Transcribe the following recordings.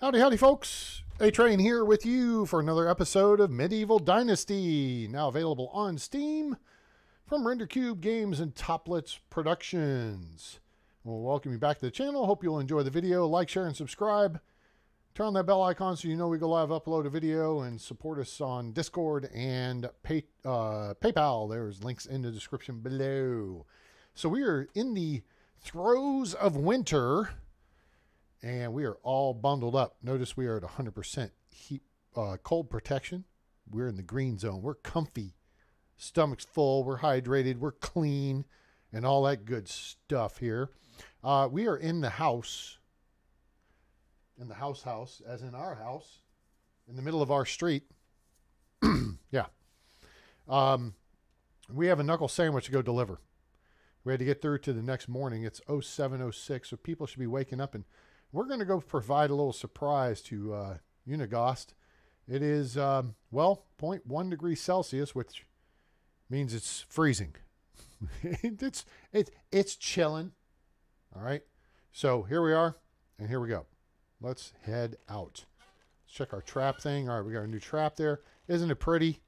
Howdy, howdy, folks. A-Train here with you for another episode of Medieval Dynasty, now available on Steam from RenderCube Games and Toplitz Productions. We'll welcome you back to the channel. Hope you'll enjoy the video. Like, share, and subscribe. Turn on that bell icon so you know we go live, upload a video, and support us on Discord and PayPal. There's links in the description below. So we are in the throes of winter, and we are all bundled up. Notice we are at 100% heat, cold protection. We're in the green zone. We're comfy. Stomach's full. We're hydrated. We're clean and all that good stuff here. We are in the house. In the house, as in our house. In the middle of our street. Yeah. We have a knuckle sandwich to go deliver. We had to get through to the next morning. It's 07:06, so people should be waking up, and we're going to go provide a little surprise to Unigost. It is, well, 0.1 degree Celsius, which means it's freezing. it's chilling. All right. So here we are, and here we go. Let's head out. Let's check our trap thing. All right, we got a new trap there. Isn't it pretty?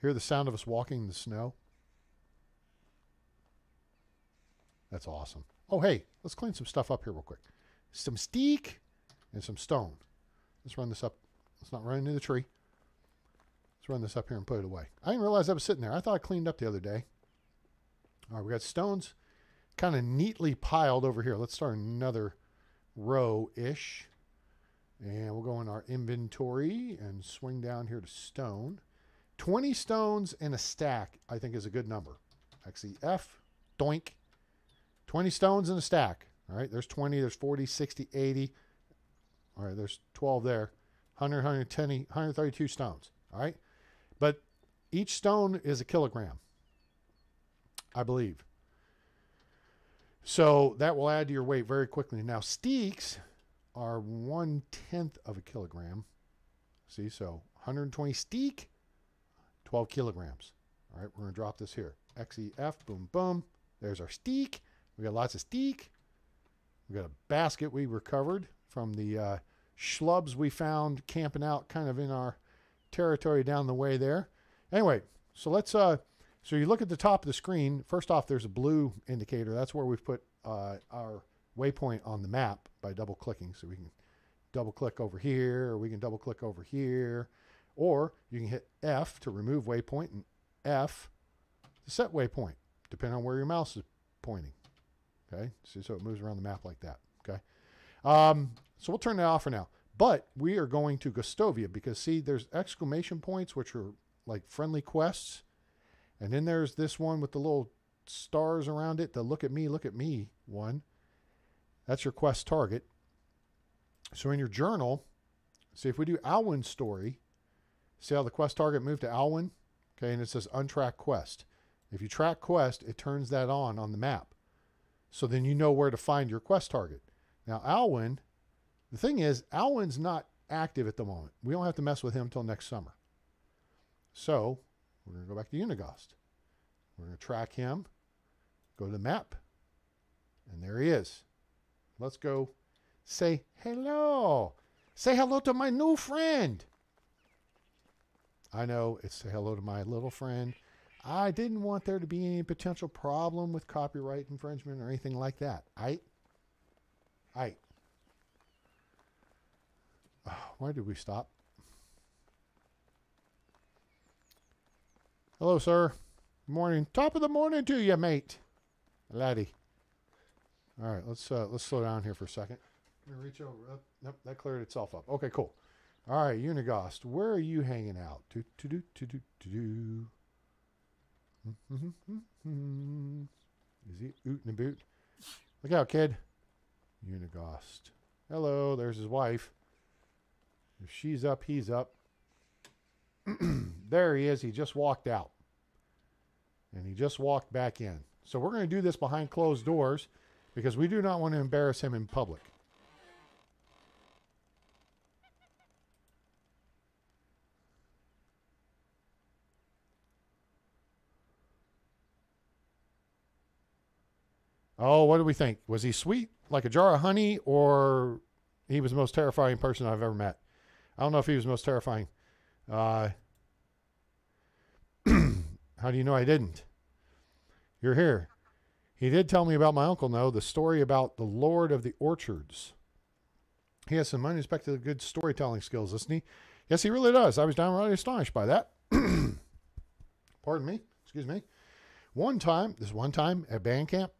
Hear the sound of us walking in the snow. That's awesome. Oh, hey, let's clean some stuff up here real quick. Some steak and some stone. Let's run this up. Let's not run into the tree. Let's run this up here and put it away. I didn't realize that was sitting there. I thought I cleaned up the other day. All right, we got stones kind of neatly piled over here. Let's start another row-ish. And we'll go in our inventory and swing down here to stone. 20 stones in a stack, I think, is a good number. XEF, doink. 20 stones in a stack. All right, there's 20, there's 40, 60, 80. All right, there's 12 there. 100, 110, 132 stones. All right, but each stone is a kilogram, I believe. So that will add to your weight very quickly. Now, steaks are 1/10 of a kilogram. See, so 120 steak. 12 kilograms. All right, we're going to drop this here. XEF, boom, boom. There's our steak. We got lots of steak. We got a basket we recovered from the schlubs we found camping out kind of in our territory down the way there. Anyway, so let's, so you look at the top of the screen. First off, there's a blue indicator. That's where we've put our waypoint on the map by double-clicking. So we can double-click over here, or we can double-click over here. Or you can hit F to remove waypoint and F to set waypoint, depending on where your mouse is pointing. Okay, see, so it moves around the map like that. Okay, so we'll turn that off for now. But we are going to Gostovia because, see, there's exclamation points, which are like friendly quests. And then there's this one with the little stars around it, the look at me one. That's your quest target. So in your journal, see, if we do Alwyn's story, see how the quest target moved to Alwyn? Okay, and it says untrack quest. If you track quest, it turns that on the map. So then you know where to find your quest target. Now, Alwyn, the thing is, Alwyn's not active at the moment. We don't have to mess with him until next summer. So we're going to go back to Unigost. We're going to track him, go to the map, and there he is. Let's go say hello. Say hello to my new friend. I know, it's say hello to my little friend. I didn't want there to be any potential problem with copyright infringement or anything like that. Why did we stop? Hello, sir. Morning. Top of the morning to you, mate. Laddie. All right, let's slow down here for a second. Let me reach over. Up. Nope, that cleared itself up. Okay, cool. All right, Unigost, where are you hanging out? Is he ootin' a boot? Look out, kid. Unigost. Hello, there's his wife. If she's up, he's up. There he is. He just walked out. And he just walked back in. So we're going to do this behind closed doors because we do not want to embarrass him in public. Oh, what do we think? Was he sweet? like a jar of honey, or he was the most terrifying person I've ever met. I don't know if he was the most terrifying. How do you know I didn't? You're here. He did tell me about my uncle, though, the story about the Lord of the Orchards. He has some unexpected good storytelling skills, doesn't he? Yes, he really does. I was downright astonished by that. Pardon me. Excuse me. This one time at band camp,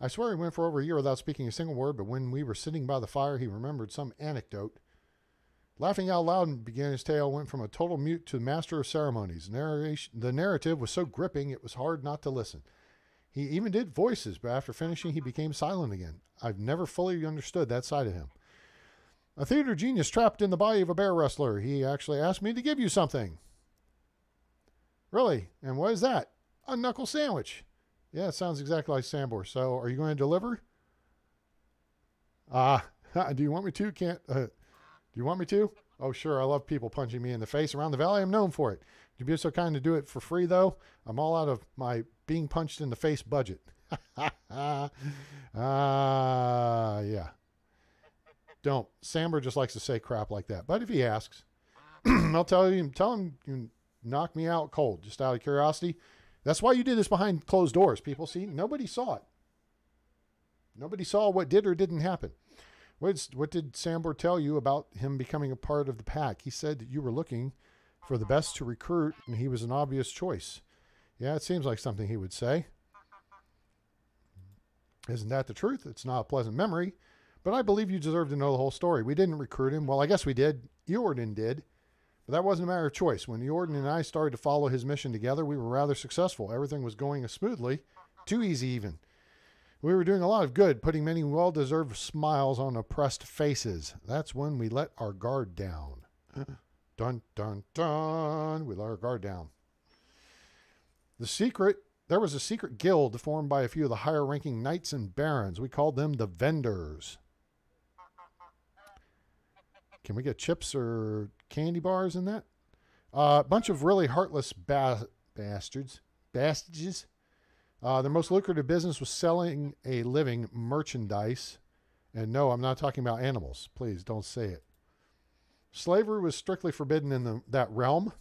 I swear he went for over a year without speaking a single word, but when we were sitting by the fire, he remembered some anecdote. Laughing out loud and began his tale, went from a total mute to master of ceremonies. The narrative was so gripping, it was hard not to listen. He even did voices, but after finishing, he became silent again. I've never fully understood that side of him. A theater genius trapped in the body of a bear wrestler. He actually asked me to give you something. Really? And what is that? A knuckle sandwich. Yeah, it sounds exactly like Sambor. So, are you going to deliver? Do you want me to? Do you want me to? Oh, sure. I love people punching me in the face around the valley. I'm known for it. Would you be so kind to do it for free, though? I'm all out of my being punched in the face budget. Yeah. Don't. Sambor just likes to say crap like that. But if he asks, I'll tell him you knock me out cold, just out of curiosity. That's why you did this behind closed doors, people. See, nobody saw it. Nobody saw what did or didn't happen. What did Sambor tell you about him becoming a part of the pack? He said that you were looking for the best to recruit, and he was an obvious choice. Yeah, it seems like something he would say. Isn't that the truth? It's not a pleasant memory. But I believe you deserve to know the whole story. We didn't recruit him. Well, I guess we did. Ewarden did. But that wasn't a matter of choice. When Ewarden and I started to follow his mission together, we were rather successful. Everything was going smoothly. Too easy, even. We were doing a lot of good, putting many well-deserved smiles on oppressed faces. That's when we let our guard down. Dun, dun, dun. We let our guard down. There was a secret guild formed by a few of the higher-ranking knights and barons. We called them the Vendors. Can we get chips or candy bars in that? A bunch of really heartless bastards. Their most lucrative business was selling a living merchandise. And no, I'm not talking about animals. Please don't say it. Slavery was strictly forbidden in that realm.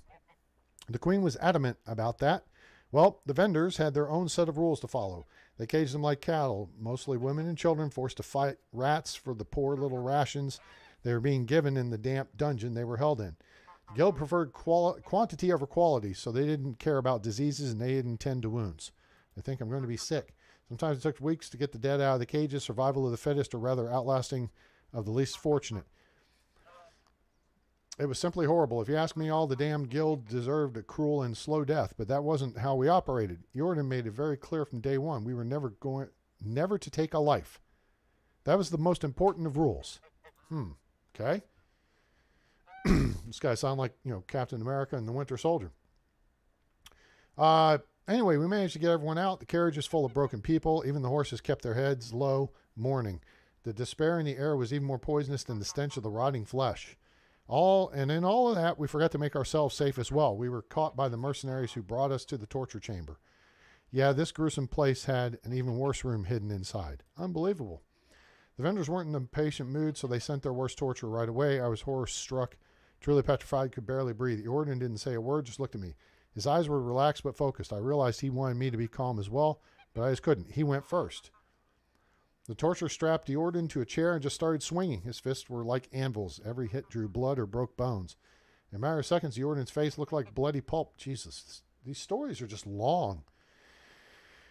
The queen was adamant about that. Well, the Vendors had their own set of rules to follow. They caged them like cattle, mostly women and children, forced to fight rats for the poor little rations they were being given in the damp dungeon they were held in. The guild preferred quantity over quality, so they didn't care about diseases and they didn't tend to wounds. I think I'm going to be sick. Sometimes it took weeks to get the dead out of the cages, survival of the fittest, or rather outlasting of the least fortunate. It was simply horrible. If you ask me, all the damned guild deserved a cruel and slow death, but that wasn't how we operated. Jordan made it very clear from day one. We were never to take a life. That was the most important of rules. Okay. This guy sounds like, you know, Captain America and the Winter Soldier. Anyway, we managed to get everyone out. The carriage is full of broken people. Even the horses kept their heads low, mourning. The despair in the air was even more poisonous than the stench of the rotting flesh. In all of that, we forgot to make ourselves safe as well. We were caught by the mercenaries who brought us to the torture chamber. Yeah, this gruesome place had an even worse room hidden inside. Unbelievable. The Vendors weren't in a patient mood, so they sent their worst torture right away. I was horror-struck, truly petrified, could barely breathe. Orden didn't say a word, just looked at me. His eyes were relaxed but focused. I realized he wanted me to be calm as well, but I just couldn't. He went first. The torturer strapped Orden to a chair and just started swinging. His fists were like anvils. Every hit drew blood or broke bones. In a matter of seconds, Orden's face looked like bloody pulp. Jesus, these stories are just long.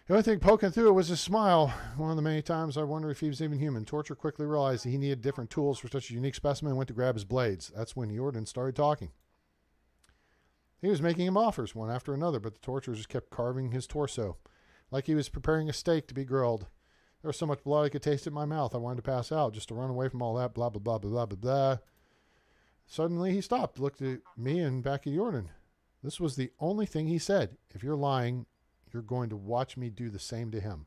The only thing poking through it was his smile. One of the many times I wondered if he was even human. Torture quickly realized that he needed different tools for such a unique specimen and went to grab his blades. That's when Ewarden started talking. He was making him offers, one after another, but the torturers just kept carving his torso, like he was preparing a steak to be grilled. There was so much blood I could taste it in my mouth. I wanted to pass out just to run away from all that, blah, blah, blah, blah, blah, blah. Suddenly he stopped, looked at me and back at Ewarden. This was the only thing he said. If you're lying, you're going to watch me do the same to him.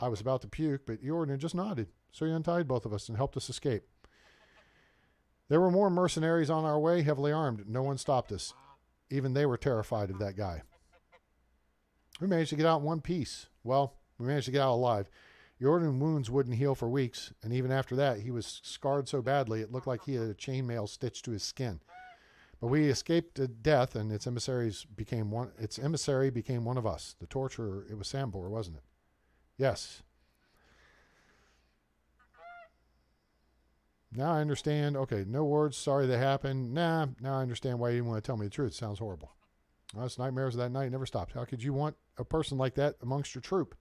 I was about to puke, but Ewarden just nodded, so he untied both of us and helped us escape. There were more mercenaries on our way, heavily armed. No one stopped us. Even they were terrified of that guy. We managed to get out in one piece. Well, we managed to get out alive. Jordan wounds wouldn't heal for weeks, and even after that, he was scarred so badly it looked like he had a chainmail stitched to his skin. But we escaped death, and its emissaries became one. Its emissary became one of us. The torturer. It was Sambor, wasn't it? Yes. Now I understand. Okay, no words. Sorry that happened. Nah, now I understand why you didn't want to tell me the truth. Sounds horrible. Well, it's nightmares of that night never stopped. How could you want a person like that amongst your troop?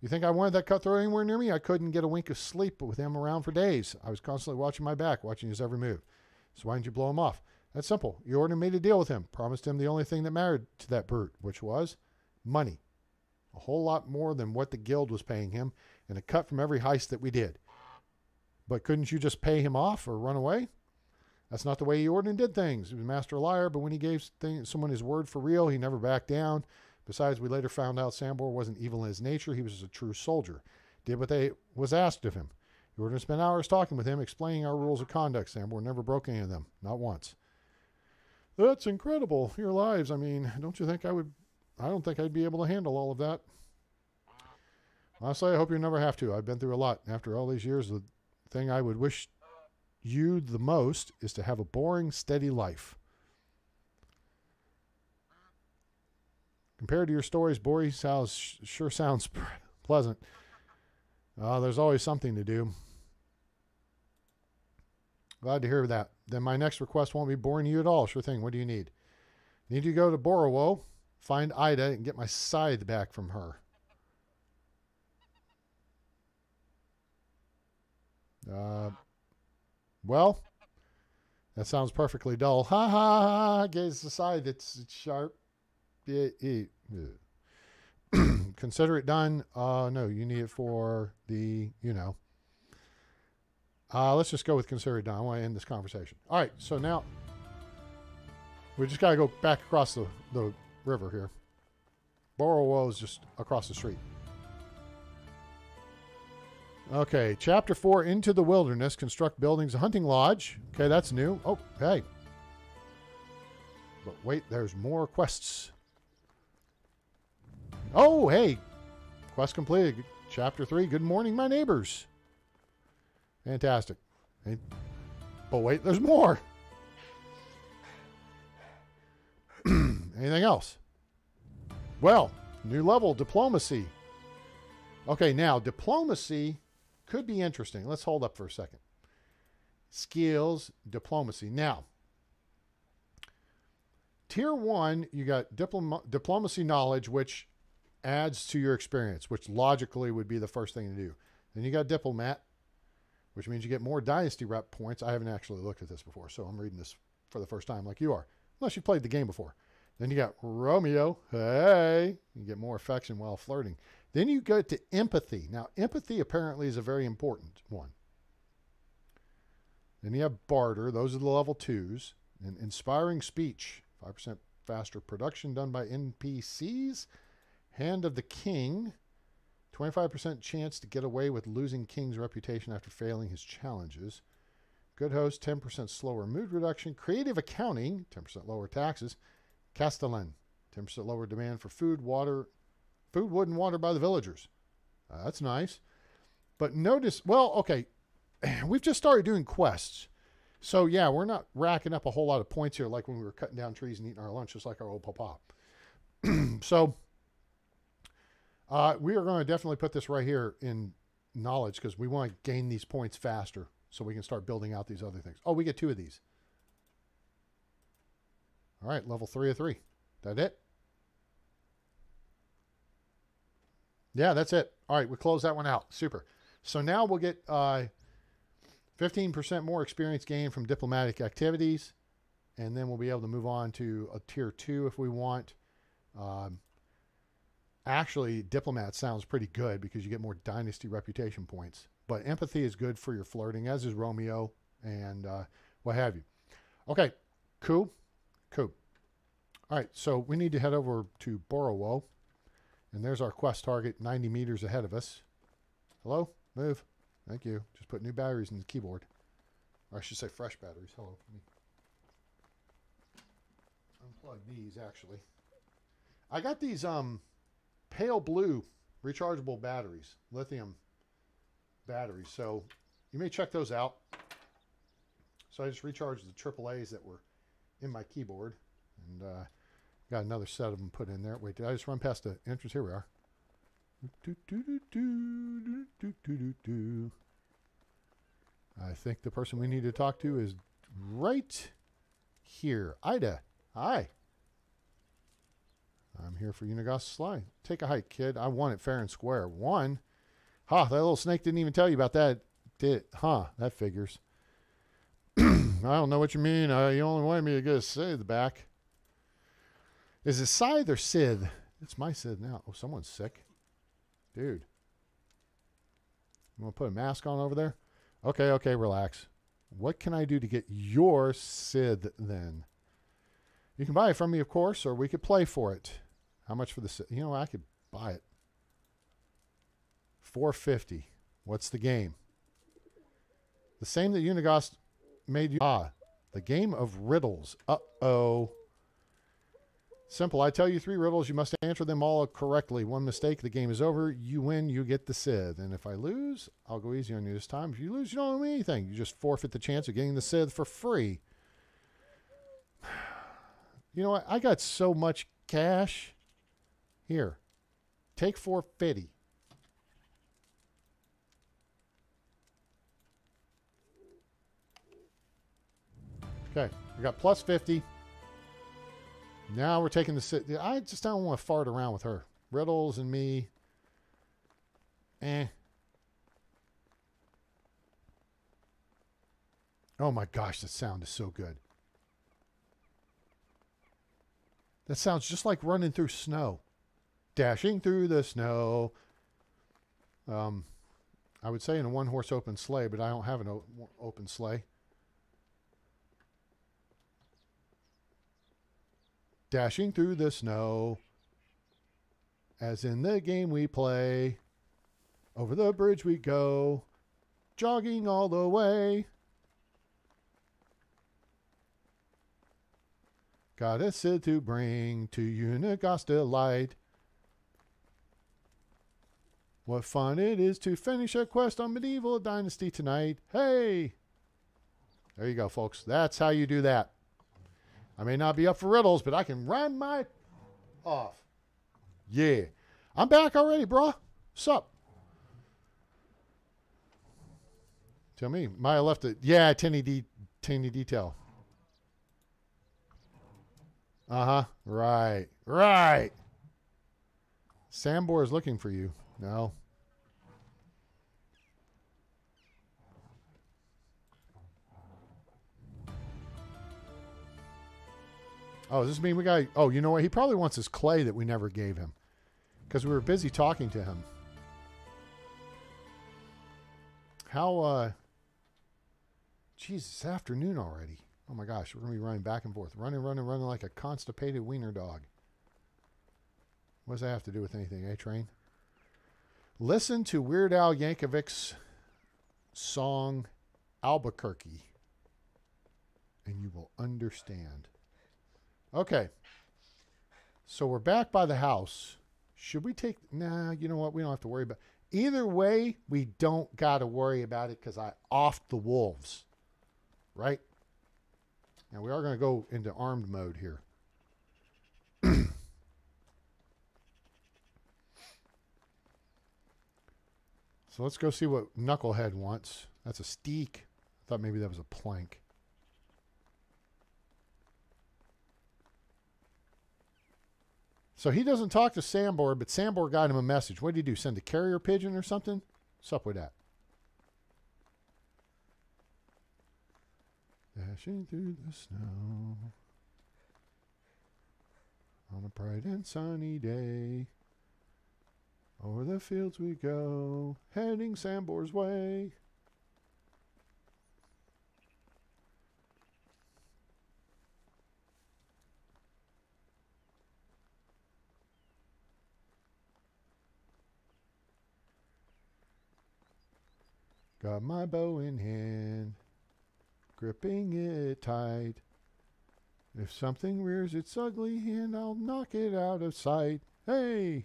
You think I wanted that cutthroat anywhere near me? I couldn't get a wink of sleep with him around for days. I was constantly watching my back, watching his every move. So why didn't you blow him off? That's simple. You ordered me to deal with him. Promised him the only thing that mattered to that brute, which was money. A whole lot more than what the guild was paying him, and a cut from every heist that we did. But couldn't you just pay him off or run away? That's not the way Orden did things. He was a master liar, but when he gave someone his word for real, he never backed down. Besides, we later found out Sambor wasn't evil in his nature. He was a true soldier. Did what they was asked of him. Jordan spent hours talking with him, explaining our rules of conduct. Sambor never broke any of them. Not once. That's incredible. Your lives. I mean, don't you think I would... I don't think I'd be able to handle all of that. Honestly, I hope you never have to. I've been through a lot. After all these years, the thing I would wish you the most is to have a boring, steady life. Compared to your stories, Bori sure sounds pleasant. There's always something to do. Glad to hear that. Then my next request won't be boring to you at all. Sure thing. What do you need? Need to go to Borowoo, find Ida, and get my scythe back from her. Well, that sounds perfectly dull. Ha ha ha. Gaze the scythe. It's sharp. Consider it done. No, you need it for the, you know. Let's just go with consider it done. I want to end this conversation. All right, so now we just got to go back across the river here. Borowoo is just across the street. Okay, Chapter 4, Into the Wilderness, Construct Buildings, a Hunting Lodge. Okay, that's new. Oh, hey. But wait, there's more quests. Oh, hey. Quest completed. Chapter 3, Good Morning, My Neighbors. Fantastic. Hey, but wait, there's more. Anything else? Well, new level, Diplomacy. Okay, now, Diplomacy could be interesting. Let's hold up for a second. Skills, Diplomacy. Now, Tier 1, you got Diplomacy Knowledge, which adds to your experience, which logically would be the first thing to do. Then you got Diplomat, which means you get more Dynasty Rep points. I haven't actually looked at this before, so I'm reading this for the first time like you are, unless you've played the game before. Then you got Romeo. Hey! You get more affection while flirting. Then you go to Empathy. Now, Empathy apparently is a very important one. Then you have Barter. Those are the level 2s. And Inspiring Speech. 5% faster production done by NPCs. Hand of the King. 25% chance to get away with losing King's reputation after failing his challenges. Good Host. 10% slower mood reduction. Creative Accounting. 10% lower taxes. Castellan. 10% lower demand for food, wood, and water by the villagers. That's nice. But notice, well, okay, we've just started doing quests. So, yeah, we're not racking up a whole lot of points here like when we were cutting down trees and eating our lunch, just like our old papa. So, we are going to definitely put this right here in knowledge because we want to gain these points faster so we can start building out these other things. Oh, we get 2 of these. All right, level 3 of 3. That it? Yeah, that's it. All right, we close that one out. Super. So now we'll get 15% more experience gained from diplomatic activities, and then we'll be able to move on to a tier 2 if we want. Actually, Diplomat sounds pretty good because you get more Dynasty reputation points, but Empathy is good for your flirting, as is Romeo and what have you. Okay, cool, cool. All right, so we need to head over to Borowoo. And there's our quest target 90 meters ahead of us. Hello? Move. Thank you. Just put new batteries in the keyboard. Or I should say fresh batteries. Hello. Let me unplug these, actually. I got these pale blue rechargeable batteries. Lithium batteries. So you may check those out. So I just recharged the AAAs that were in my keyboard, and got another set of them put in there. Wait, did I just run past the entrance? Here we are. I think the person we need to talk to is right here. Ida, hi. I'm here for Unigost Sly. Take a hike, kid. I won it fair and square. Won? Ha, that little snake didn't even tell you about that, did it? Huh, that figures. I don't know what you mean. You only wanted me to get a scythe back. Is it scythe or scythe? It's my scythe now. Oh, someone's sick. Dude. You want to put a mask on over there? Okay, okay, relax. What can I do to get your scythe then? You can buy it from me, of course, or we could play for it. How much for the scythe? You know, I could buy it. $4.50. What's the game? The same that Unigost made you... Ah, the game of riddles. Uh-oh. Simple. I tell you 3 riddles. You must answer them all correctly. One mistake, the game is over. You win, you get the scythe. And if I lose, I'll go easy on you this time. If you lose, you don't owe me anything. You just forfeit the chance of getting the scythe for free. You know what? I got so much cash. Here. Take $4.50. Okay. We got plus 50. Now we're taking the sit. I just don't want to fart around with her. Riddles and me. Eh. Oh my gosh, that sound is so good. That sounds just like running through snow. Dashing through the snow. I would say in a one-horse open sleigh, but I don't have an open sleigh. Dashing through the snow, as in the game we play. Over the bridge we go, jogging all the way. Got a scythe to bring to Unigost delight. What fun it is to finish a quest on Medieval Dynasty tonight. Hey! There you go, folks. That's how you do that. I may not be up for riddles, but I can run my off. Yeah. I'm back already, bro. Sup? Tell me. Maya left it. Yeah, tiny detail. Uh-huh. Right. Right. Sambor is looking for you. No. Oh, does this mean we got... Oh, you know what? He probably wants his clay that we never gave him. Because we were busy talking to him. How, Jeez, it's afternoon already. Oh, my gosh. We're going to be running back and forth. Running like a constipated wiener dog. What does that have to do with anything, A-Train? Listen to Weird Al Yankovic's song, Albuquerque. And you will understand. Okay, so we're back by the house. Should we take... Nah, you know what? We don't have to worry about... Either way, we don't got to worry about it because I offed the wolves, right? Now, we are going to go into armed mode here. So let's go see what Knucklehead wants. That's a steak. I thought maybe that was a plank. So he doesn't talk to Sambor, but Sambor got him a message. What did he do? Send a carrier pigeon or something? What's up with that? Dashing through the snow on a bright and sunny day. Over the fields we go, heading Sambor's way. Got my bow in hand, gripping it tight. If something rears its ugly hand, I'll knock it out of sight. Hey!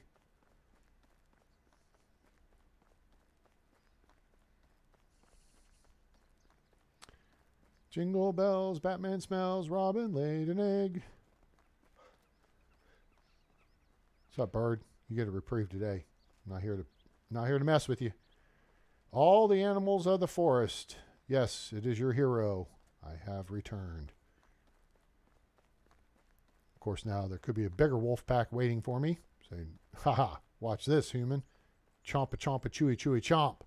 Jingle bells, Batman smells, Robin laid an egg. What's up, bird? You get a reprieve today. I'm not here to mess with you. All the animals of the forest. Yes, it is your hero. I have returned. Of course, now there could be a bigger wolf pack waiting for me. Saying, haha, watch this, human. Chompa, chompa, chewy, chewy, chomp.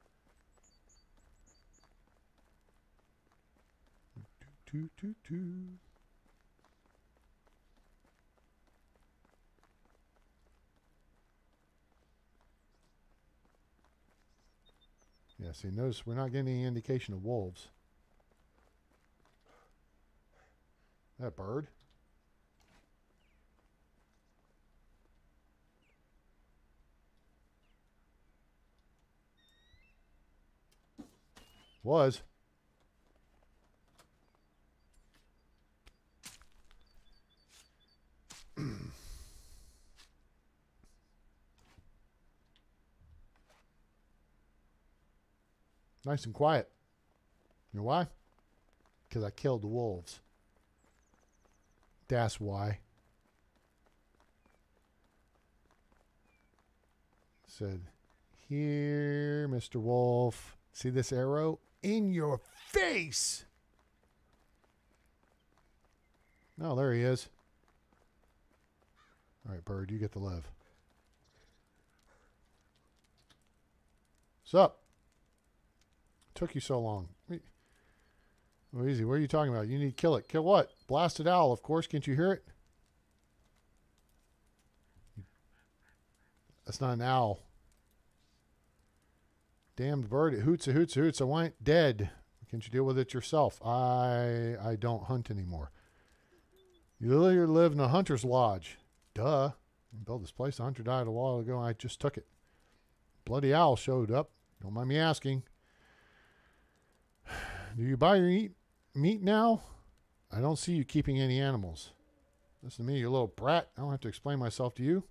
Doo, doo, doo, doo. Yeah, see, notice we're not getting any indication of wolves. That bird. Was. Nice and quiet. You know why? Because I killed the wolves. That's why. Said, here, Mr. Wolf. See this arrow? In your face! Oh, there he is. All right, bird, you get the love. What's up? Took you so long. Oh, easy. What are you talking about? You need to kill it. Kill what? Blasted owl, of course. Can't you hear it? That's not an owl. Damned bird. It hoots, a hoots, a hoots. I want it dead. Can't you deal with it yourself? I don't hunt anymore. You literally live in a hunter's lodge. Duh. I built this place. A hunter died a while ago. And I just took it. Bloody owl showed up. Don't mind me asking. Do you buy your meat now? I don't see you keeping any animals. Listen to me, you little brat. I don't have to explain myself to you.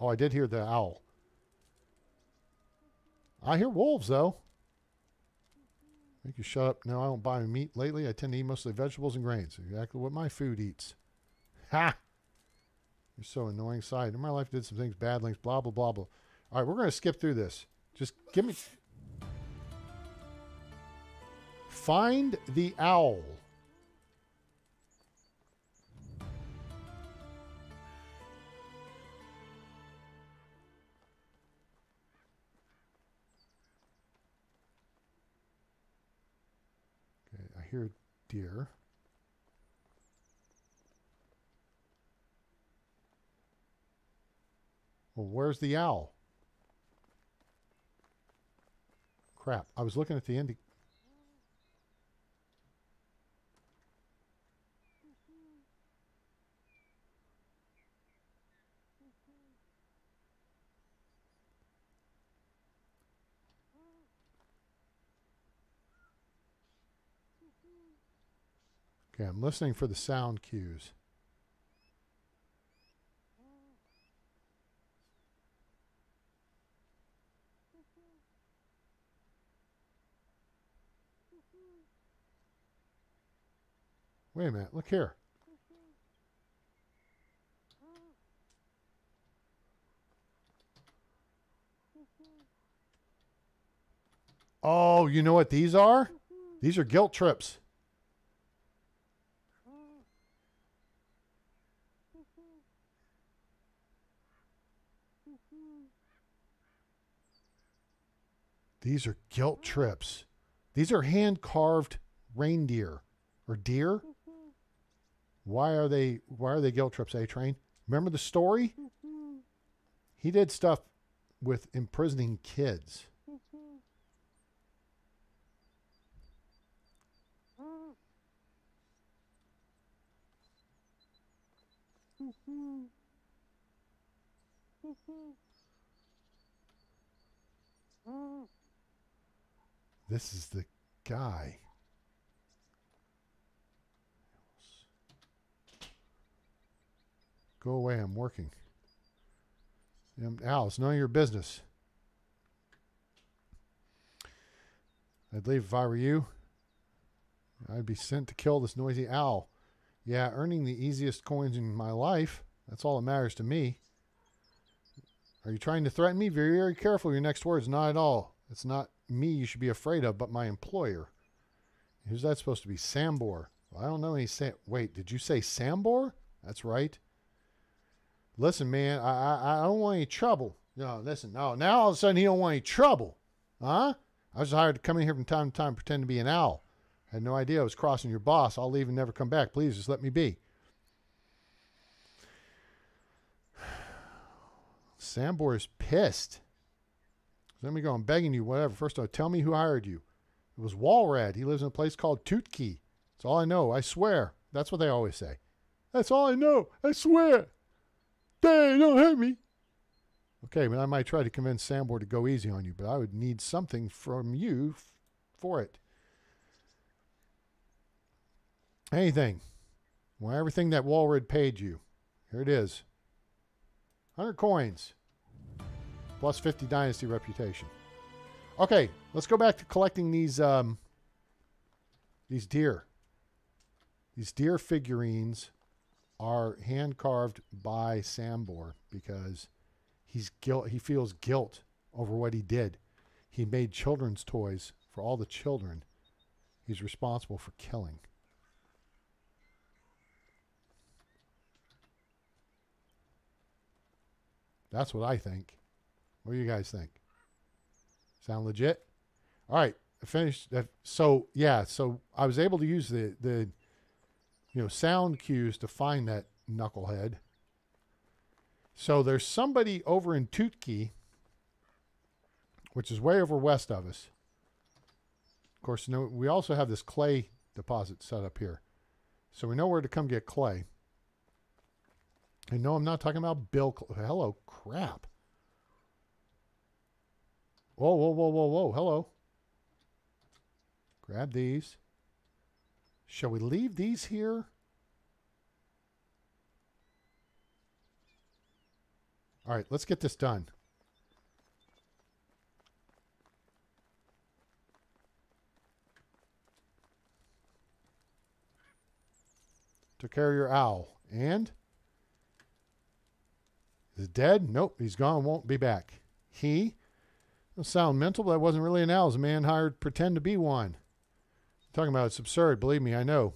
Oh, I did hear the owl. I hear wolves, though. Make you shut up. No, I don't buy meat lately. I tend to eat mostly vegetables and grains. Exactly what my food eats. Ha! You're so annoying. Side. In my life, I did some things, bad links, blah, blah, blah, blah. All right, we're going to skip through this. Just give me... Find the owl. Okay, I hear deer. Well, where's the owl? Crap, I was looking at the end. Okay, I'm listening for the sound cues. Wait a minute, look here. Oh, you know what these are? These are guilt trips. These are guilt trips. These are hand-carved reindeer or deer. Why are they guilt trips, A-Train? Remember the story? He did stuff with imprisoning kids. This is the guy. Go away, I'm working. Ow, it's none of your business. I'd leave if I were you. I'd be sent to kill this noisy owl. Yeah, earning the easiest coins in my life. That's all that matters to me. Are you trying to threaten me? Be very careful. Your next words, not at all. It's not me you should be afraid of, but my employer. Who's that supposed to be? Sambor. Well, I don't know any Wait, did you say Sambor? That's right. Listen, man, I don't want any trouble. No, listen. No, now all of a sudden he don't want any trouble. Huh? I was hired to come in here from time to time and pretend to be an owl. I had no idea I was crossing your boss. I'll leave and never come back. Please, just let me be. Sambor is pissed. So let me go. I'm begging you, whatever. First of all, tell me who hired you. It was Walrad. He lives in a place called Tutki. That's all I know. I swear. That's what they always say. That's all I know. I swear. They don't hurt me. Okay, but I might try to convince Sambor to go easy on you, but I would need something from you for it. Anything. Well, everything that Walrad paid you. Here it is. 100 coins. Plus 50 dynasty reputation. Okay, let's go back to collecting these deer. These deer figurines are hand-carved by Sambor because... He feels guilt over what he did. He made children's toys for all the children he's responsible for killing. That's what I think. What do you guys think? Sound legit? All right, I finished. So yeah, so I was able to use the sound cues to find that knucklehead. So there's somebody over in Tutki, which is way over west of us. Of course, we also have this clay deposit set up here. So we know where to come get clay. And no, I'm not talking about Bill. Hello, crap. Whoa, whoa, whoa, whoa, whoa. Hello. Grab these. Shall we leave these here? All right, let's get this done. Took care of your owl. And? Is it dead? Nope, he's gone, won't be back. He? Don't sound mental, but that wasn't really an owl. It was a man hired to pretend to be one. I'm talking about it's absurd. Believe me, I know.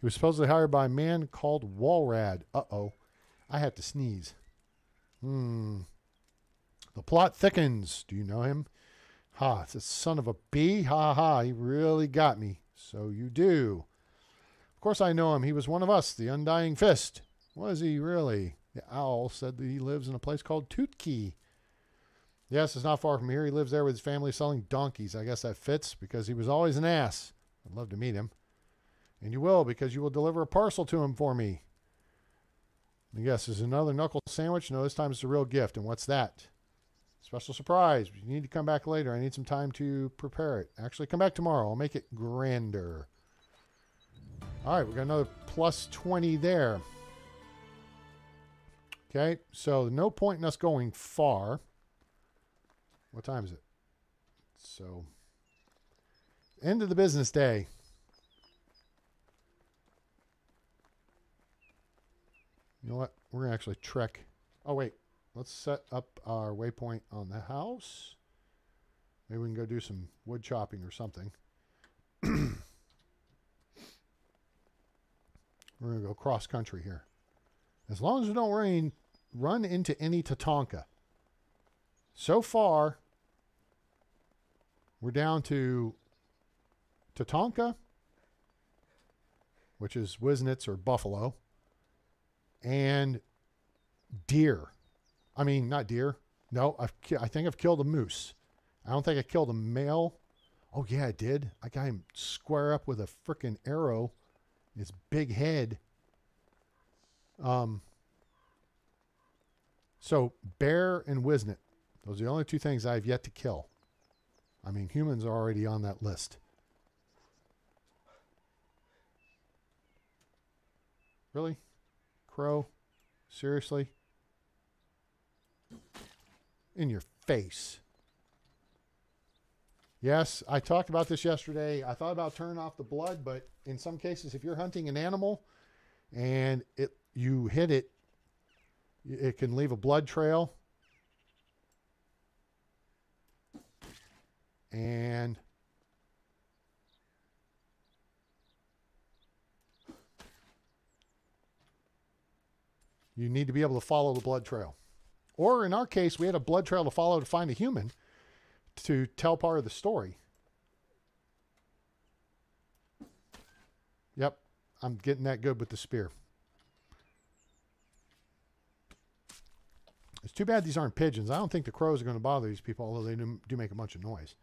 He was supposedly hired by a man called Walrad. Uh-oh. I have to sneeze. The plot thickens. Do you know him? Ha, it's a son of a bee. Ha ha, he really got me. So you do. Of course I know him. He was one of us, the Undying Fist. Was he really? The owl said that he lives in a place called Tutki. Yes, it's not far from here. He lives there with his family selling donkeys. I guess that fits because he was always an ass. I'd love to meet him. And you will, because you will deliver a parcel to him for me. Yes, there's another knuckle sandwich. No, this time it's a real gift. And what's that? Special surprise. You need to come back later. I need some time to prepare it. Actually, come back tomorrow. I'll make it grander. All right, we got another plus 20 there. Okay, so no point in us going far. What time is it? So, end of the business day. You know what? We're going to actually trek. Oh, wait. Let's set up our waypoint on the house. Maybe we can go do some wood chopping or something. We're going to go cross country here. As long as we don't run into any Tatanka. So far, we're down to Tatanka, which is Wisnitz or buffalo. And deer. I mean, not deer. No, I think I've killed a moose. I don't think I killed a male. Oh, yeah, I did. I got him square up with a freaking arrow in his big head. So, bear and Wisnit. Those are the only two things I have yet to kill. I mean, humans are already on that list. Really? Crow, seriously? In your face. Yes, I talked about this yesterday. I thought about turning off the blood, but in some cases, if you're hunting an animal and you hit it, it can leave a blood trail. And you need to be able to follow the blood trail. Or in our case, we had a blood trail to follow to find a human to tell part of the story. Yep, I'm getting that good with the spear. It's too bad these aren't pigeons. I don't think the crows are going to bother these people, although they do make a bunch of noise.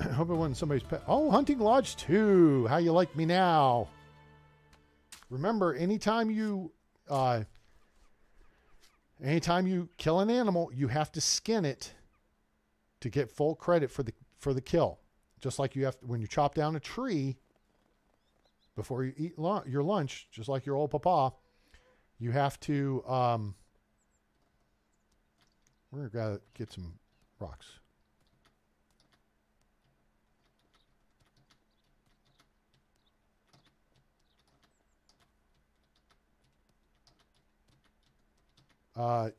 I hope it wasn't somebody's pet. Oh, Hunting Lodge 2. How you like me now? Remember, anytime you kill an animal, you have to skin it to get full credit for the kill. Just like you have to, when you chop down a tree before you eat your lunch, just like your old papa, you have to. We're gonna get some rocks.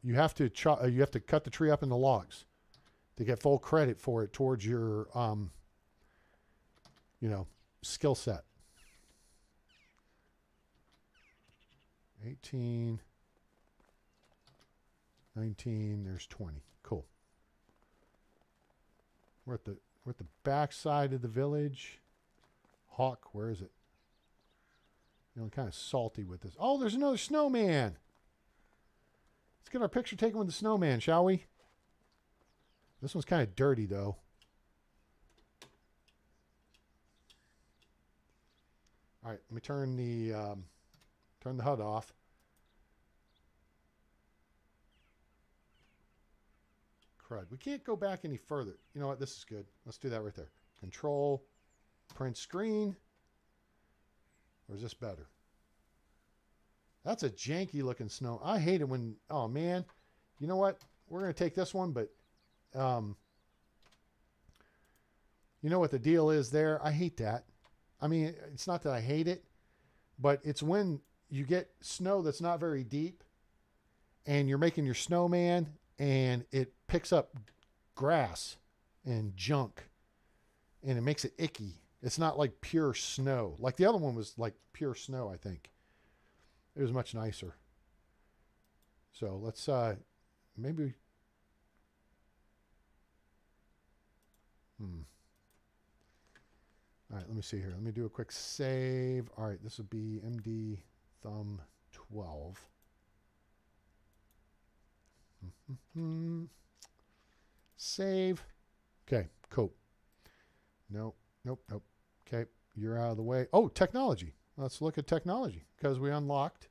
You have to cut the tree up into logs to get full credit for it towards your, you know, skill set. 18, 19, there's 20. Cool. We're at the back side of the village. Hawk, where is it? Feeling kind of salty with this. Oh, there's another snowman. Let's get our picture taken with the snowman, shall we? This one's kind of dirty, though. All right, let me turn the HUD off. Crud, we can't go back any further. You know what? This is good. Let's do that right there. Control, print screen. Or is this better? That's a janky-looking snow. I hate it when... Oh, man. You know what? We're going to take this one, but... you know what the deal is there? I hate that. I mean, it's not that I hate it, but it's when you get snow that's not very deep, and you're making your snowman, and it picks up grass and junk, and it makes it icky. It's not like pure snow. Like the other one was like pure snow, I think. It was much nicer. So let's maybe. All right, let me see here. Let me do a quick save. All right, this will be MD Thumb 12. Save. Okay, cool. Nope, nope, nope. Okay, you're out of the way. Oh, technology. Let's look at technology because we unlocked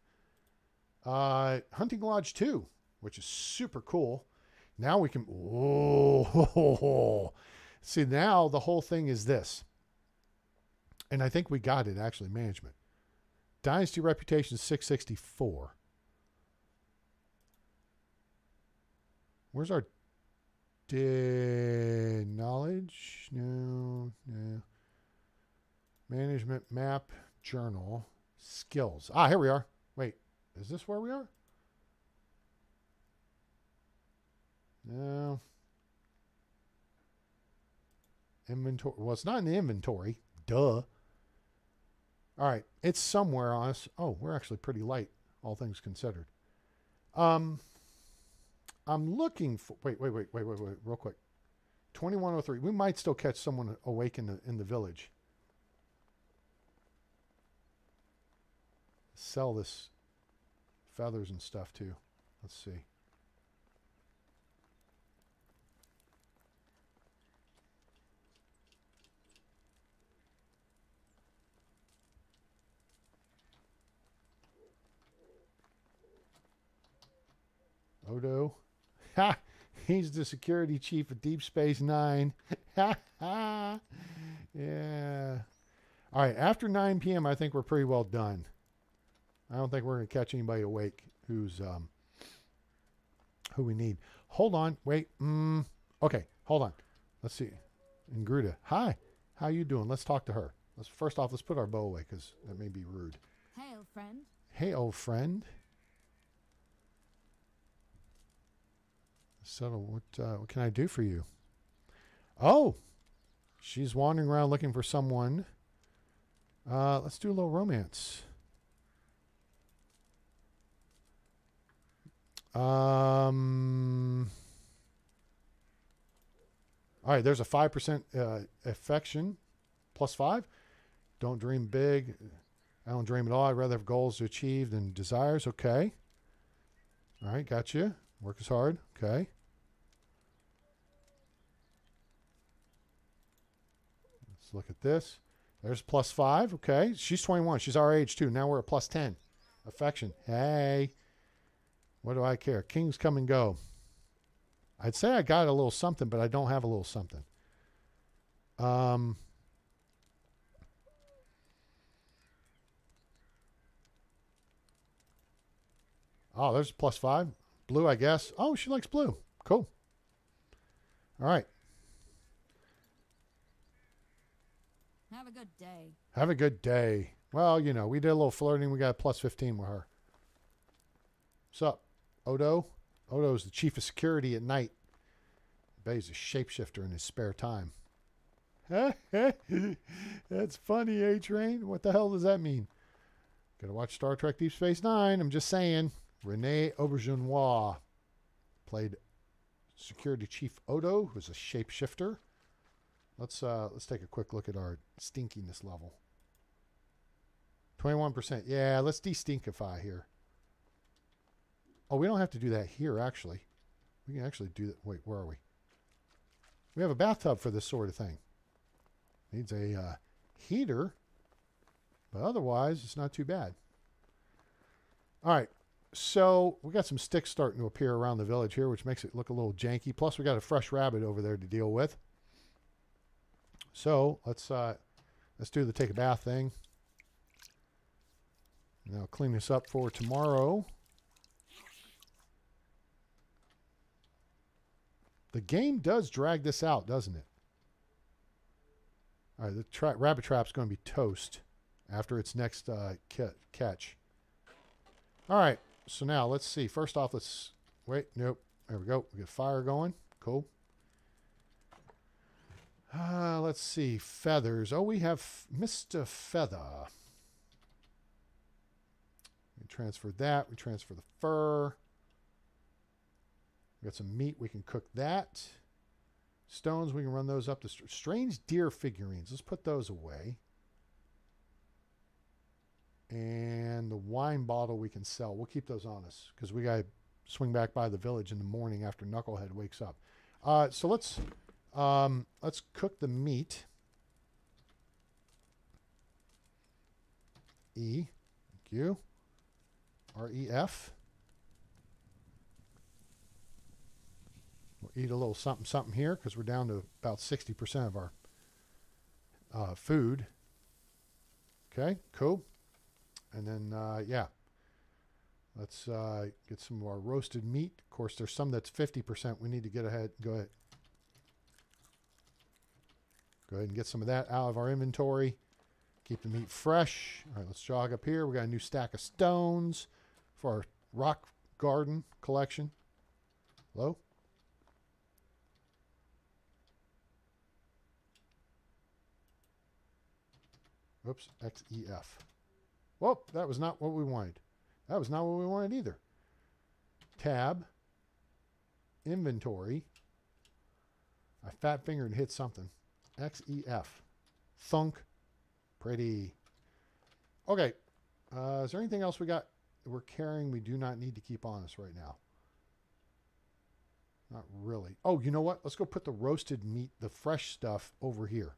Hunting Lodge 2, which is super cool. Now we can... Oh, see, now the whole thing is this. And I think we got it, actually, management. Dynasty Reputation 664. Where's our... knowledge? No, no. Management map... Journal skills. Ah, here we are. Wait, is this where we are? No. Inventory. Well, it's not in the inventory. Duh. All right, it's somewhere on us. Oh, we're actually pretty light, all things considered. I'm looking for. Wait. Real quick. 2103. We might still catch someone awake in the village. Sell this feathers and stuff too. Let's see. Odo. Ha! He's the security chief of Deep Space Nine. Ha ha! Yeah. All right. After 9 p.m., I think we're pretty well done. I don't think we're going to catch anybody awake who's who we need. Hold on. Wait. Okay. Hold on. Let's see. Ingrida. Hi. How you doing? Let's talk to her. Let's first off, let's put our bow away because that may be rude. Hey, old friend. Hey, old friend. So what can I do for you? Oh, she's wandering around looking for someone. Let's do a little romance. All right, there's a 5% affection, +5. Don't dream big. I don't dream at all. I'd rather have goals to achieve than desires. Okay. All right, got you. Work is hard. Okay. Let's look at this. There's +5. Okay. She's 21. She's our age, too. Now we're at +10. Affection. Hey. What do I care? Kings come and go. I'd say I got a little something, but I don't have a little something. Oh, there's +5. Blue, I guess. Oh, she likes blue. Cool. All right. Have a good day. Have a good day. Well, you know, we did a little flirting. We got a +15 with her. What's up, Odo? Odo's the chief of security at night. But he's a shapeshifter in his spare time. That's funny, A-Train. What the hell does that mean? Gotta watch Star Trek Deep Space Nine. I'm just saying. Rene Aubergenois played security chief Odo, who's a shapeshifter. Let's take a quick look at our stinkiness level. 21%. Yeah, let's de-stinkify here. Oh, we don't have to do that here, actually. We can actually do that. Wait, where are we? We have a bathtub for this sort of thing. Needs a heater, but otherwise, it's not too bad. All right, so we got some sticks starting to appear around the village here, which makes it look a little janky. Plus, we got a fresh rabbit over there to deal with. So let's do the take a bath thing. And I'll clean this up for tomorrow. The game does drag this out, doesn't it? All right, the rabbit trap's going to be toast after its next catch. All right, so now let's see. First off, let's... Wait, nope. There we go. We got fire going. Cool. Let's see. Feathers. Oh, we have Mr. Feather. We transfer that. We transfer the fur. We got some meat. We can cook that. Stones. We can run those up to strange deer figurines. Let's put those away. And the wine bottle we can sell. We'll keep those on us because we got to swing back by the village in the morning after Knucklehead wakes up. So let's cook the meat. E. Thank you. R-E-F. We'll eat a little something, something here because we're down to about 60% of our food. Okay, cool. And then, yeah, let's get some of our roasted meat. Of course, there's some that's 50%. We need to get ahead. Go ahead and get some of that out of our inventory. Keep the meat fresh. All right, let's jog up here. We got a new stack of stones for our rock garden collection. Hello? Oops, X-E-F. Well, that was not what we wanted. That was not what we wanted either. Tab. Inventory. I fat fingered and hit something. X-E-F. Thunk. Pretty. Okay. Is there anything else we got that we're carrying we do not need to keep on us right now? Not really. Oh, you know what? Let's go put the roasted meat, the fresh stuff, over here.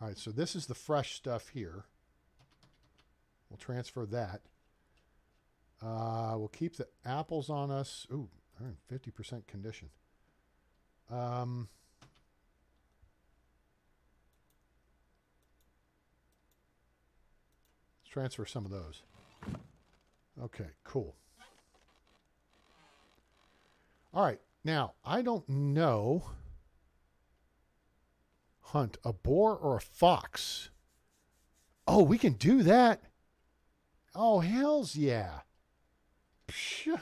All right, so this is the fresh stuff here. We'll transfer that. We'll keep the apples on us. Ooh, they're in 50% condition. Let's transfer some of those. Okay, cool. All right, now, I don't know. Hunt a boar or a fox? Oh, we can do that. Oh, hells yeah. Psh,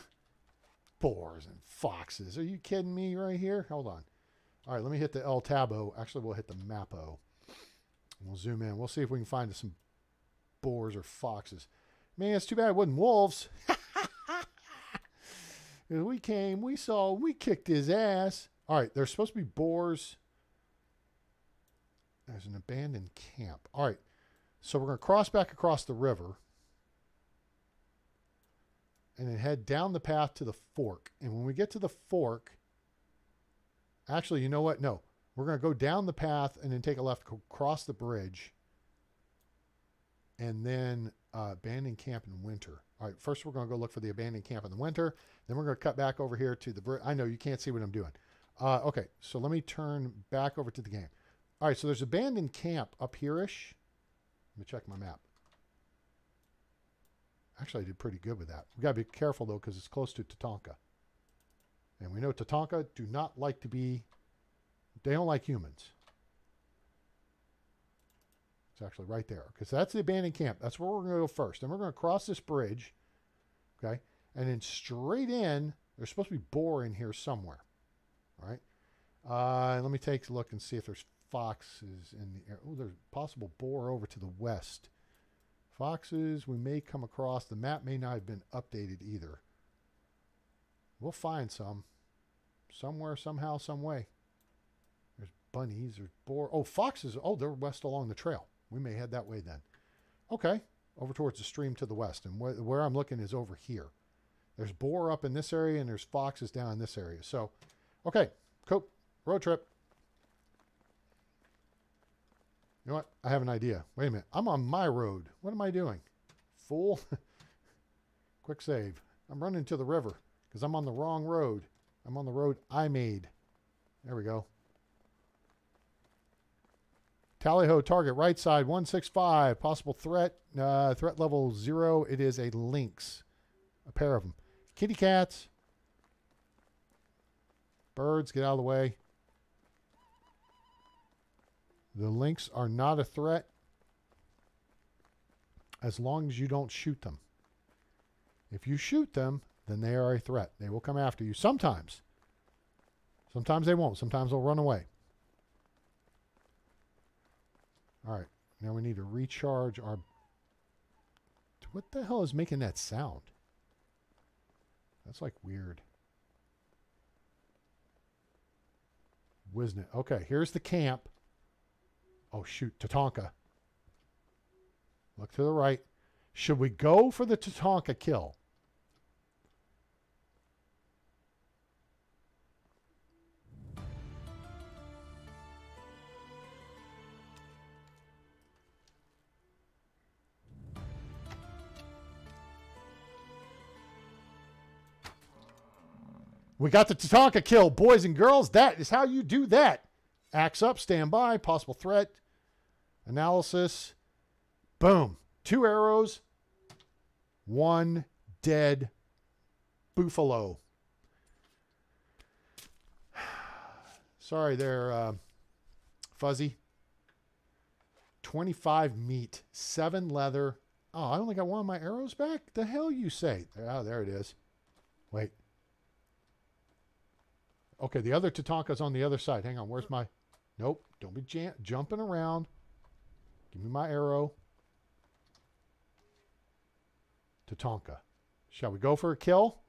boars and foxes. Are you kidding me right here? Hold on. All right, let me hit the El Tabo. Actually, we'll hit the Mapo. We'll zoom in. We'll see if we can find some boars or foxes. Man, it's too bad it wasn't wolves. We came, we saw, we kicked his ass. All right, there's supposed to be boars. There's an abandoned camp. All right, so we're going to cross back across the river. And then head down the path to the fork. And when we get to the fork... Actually, you know what? No. We're going to go down the path and then take a left, cross the bridge. And then abandoned camp in winter. All right, first we're going to go look for the abandoned camp in the winter. Then we're going to cut back over here to the... I know, you can't see what I'm doing. Okay, so let me turn back over to the game. All right, so there's abandoned camp up here-ish. Let me check my map. Actually, I did pretty good with that. We've got to be careful, though, because it's close to Tatanka. And we know Tatanka do not like to be... They don't like humans. It's actually right there. Because that's the abandoned camp. That's where we're going to go first. And we're going to cross this bridge. Okay? And then straight in, there's supposed to be boar in here somewhere. All right? Let me take a look and see if there's foxes in the area. Oh, there's possible boar over to the west. Foxes, we may come across. The map may not have been updated either. We'll find some. Somewhere, somehow, some way. There's bunnies, there's boar. Oh, foxes. Oh, they're west along the trail. We may head that way then. Okay. Over towards the stream to the west. And where I'm looking is over here. There's boar up in this area and there's foxes down in this area. So, okay. Cool. Road trip. You know what? I have an idea. Wait a minute. I'm on my road. What am I doing? Fool. Quick save. I'm running to the river because I'm on the wrong road. I'm on the road I made. There we go. Tally-ho, target right side 165. Possible threat. Threat level 0. It is a lynx. A pair of them. Kitty cats. Birds, get out of the way. The lynx are not a threat as long as you don't shoot them. If you shoot them, then they are a threat. They will come after you sometimes. Sometimes they won't. Sometimes they'll run away. All right. Now we need to recharge our... What the hell is making that sound? That's like weird. Wisnitz. Okay, here's the camp. Oh, shoot. Tatanka. Look to the right. Should we go for the Tatanka kill? We got the Tatanka kill, boys and girls. That is how you do that. Axe up, stand by, possible threat, analysis, boom. 2 arrows, 1 dead buffalo. Sorry there, Fuzzy. 25 meat, 7 leather. Oh, I only got 1 of my arrows back? The hell you say? Oh, there it is. Wait. Okay, the other Tatanka's on the other side. Hang on, where's my... Nope, don't be jumping around. Give me my arrow. Tatanka. Shall we go for a kill?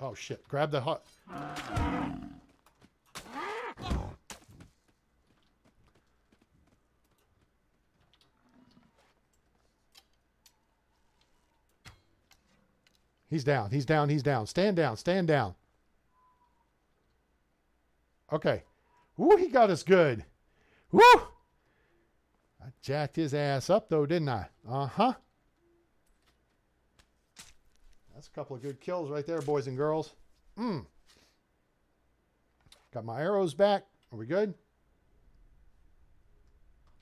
Oh, shit. Grab the hut. He's down. He's down. He's down. Stand down. Stand down. Okay. Woo, he got us good. Woo! I jacked his ass up, though, didn't I? Uh-huh. That's a couple of good kills right there, boys and girls. Got my arrows back. Are we good?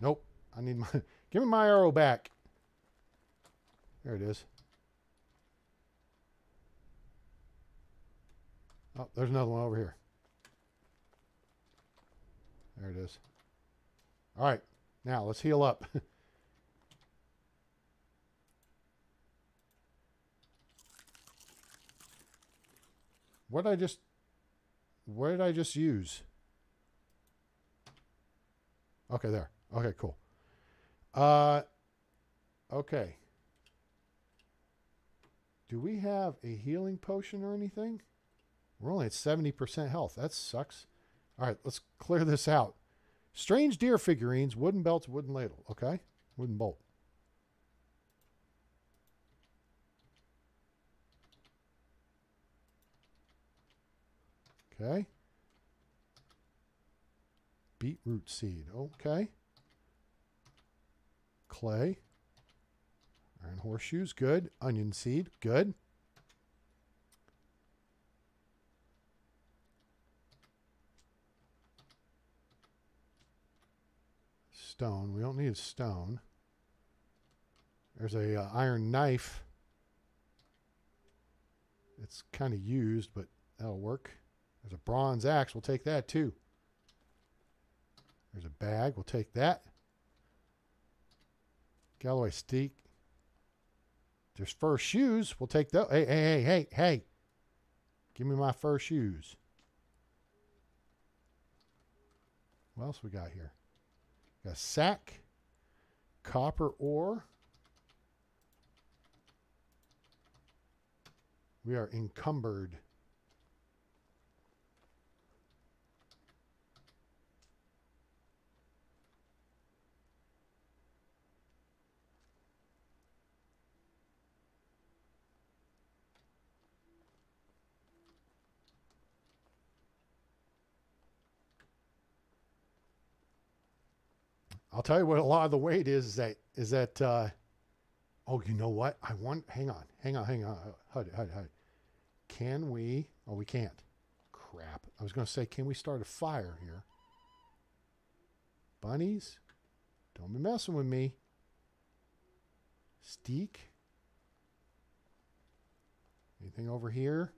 Nope. I need my... Give me my arrow back. There it is. Oh, there's another one over here. There it is. All right. Now, let's heal up. What did I just use? Okay, there. Okay, cool. Okay. Do we have a healing potion or anything? We're only at 70% health. That sucks. All right, let's clear this out. Strange deer figurines, wooden belts, wooden ladle. Okay, wooden bolt. Okay. Beetroot seed. Okay. Clay. Iron horseshoes. Good. Onion seed. Good. Stone. We don't need a stone. There's a iron knife. It's kind of used, but that'll work. There's a bronze axe. We'll take that, too. There's a bag. We'll take that. Galloway steak. There's fur shoes. We'll take those. Hey, hey, hey, hey, hey. Give me my fur shoes. What else we got here? Got a sack. Copper ore. We are encumbered. I'll tell you what a lot of the weight is that oh, you know what? I want, hang on. HUD. Can we, oh, we can't. Crap. I was going to say, can we start a fire here? Bunnies, don't be messing with me. Steak. Anything over here?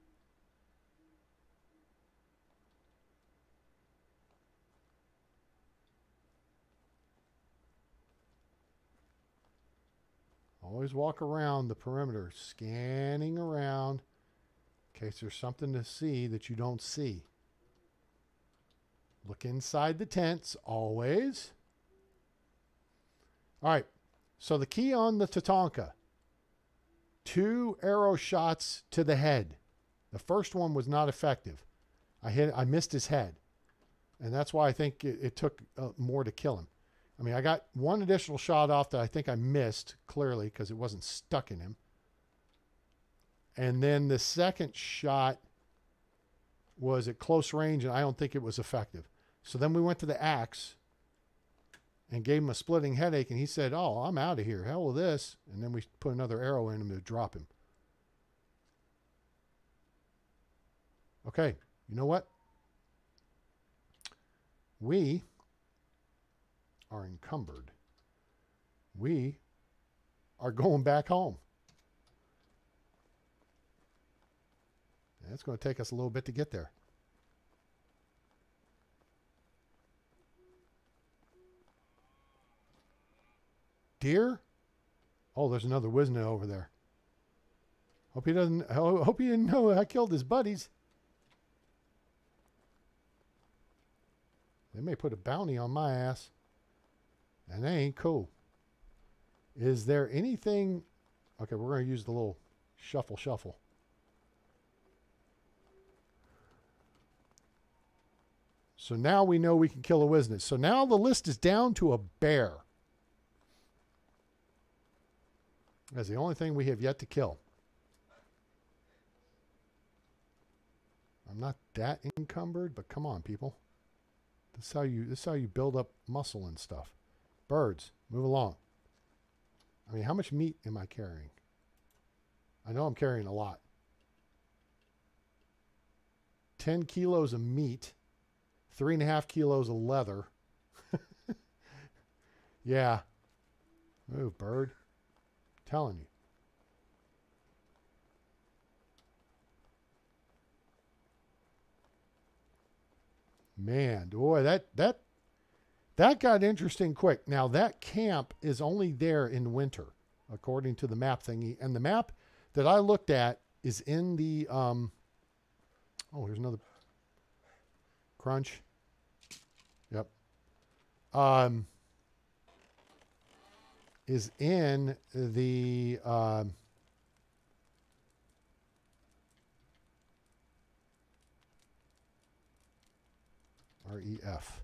Always walk around the perimeter, scanning around in case there's something to see that you don't see. Look inside the tents, always. All right, so the key on the Tatanka. 2 arrow shots to the head. The first one was not effective. I missed his head, and that's why I think it took more to kill him. I mean, I got one additional shot off that I think I missed, clearly, because it wasn't stuck in him. And then the second shot was at close range, and I don't think it was effective. So then we went to the axe and gave him a splitting headache, and he said, oh, I'm out of here. Hell with this. And then we put another arrow in him to drop him. Okay, you know what? We... are encumbered. We are going back home. That's going to take us a little bit to get there. Deer? Oh, there's another Wisnitz over there. Hope he didn't know I killed his buddies. They may put a bounty on my ass. And that ain't cool. Is there anything... Okay, we're going to use the little shuffle. So now we know we can kill a Wisnitz. So now the list is down to a bear. That's the only thing we have yet to kill. I'm not that encumbered, but come on, people. This is how you build up muscle and stuff. Birds, move along. I mean, how much meat am I carrying? I know I'm carrying a lot. 10 kilos of meat, 3.5 kilos of leather. Yeah. Move, bird. I'm telling you. Man, boy, that got interesting quick. Now, that camp is only there in winter, according to the map thingy. And the map that I looked at is in the... oh, here's another... Crunch. Yep. Is in the... REF.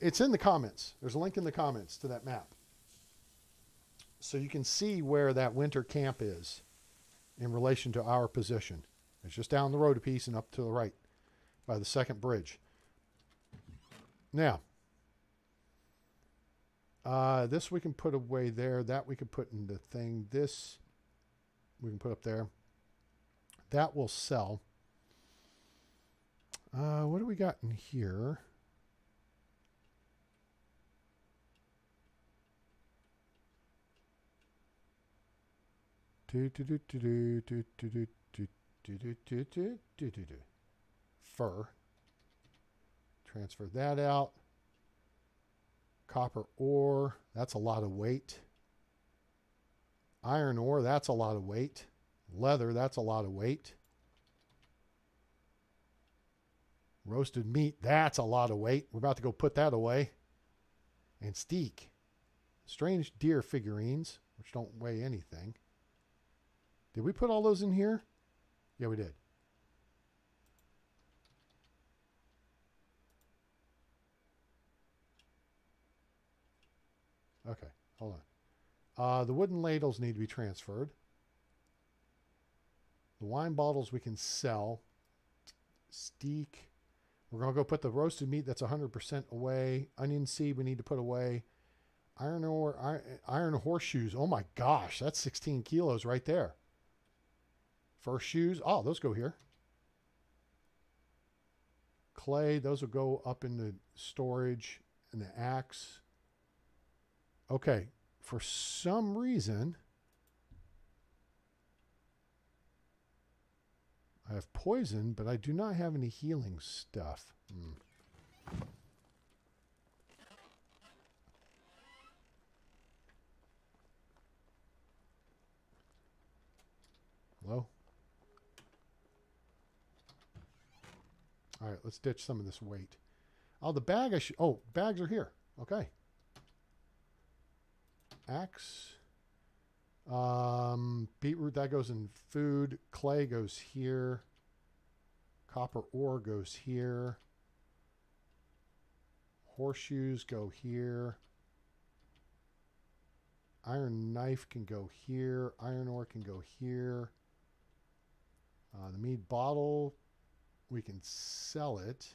It's in the comments. There's a link in the comments to that map. So you can see where that winter camp is in relation to our position. It's just down the road a piece and up to the right by the second bridge. Now, this we can put away there. That we can put in the thing. This we can put up there. That will sell. What do we got in here? Fur. Transfer that out. Copper ore. That's a lot of weight. Iron ore. That's a lot of weight. Leather. That's a lot of weight. Roasted meat, that's a lot of weight. We're about to go put that away. And steak. Strange deer figurines, which don't weigh anything. Did we put all those in here? Yeah, we did. Okay, hold on. The wooden ladles need to be transferred. The wine bottles we can sell. Steak. We're going to go put the roasted meat, that's 100% away. Onion seed we need to put away. Iron ore, iron horseshoes. Oh my gosh, that's 16 kilos right there. Fur shoes. Oh, those go here. Clay, those will go up in the storage and the axe. Okay, for some reason, I have poison, but I do not have any healing stuff. Hello? All right, let's ditch some of this weight. Oh, the bag I should... Oh, bags are here. Okay. Axe... beetroot, that goes in food. Clay goes here. Copper ore goes here. Horseshoes go here. Iron knife can go here. Iron ore can go here. The mead bottle, we can sell it.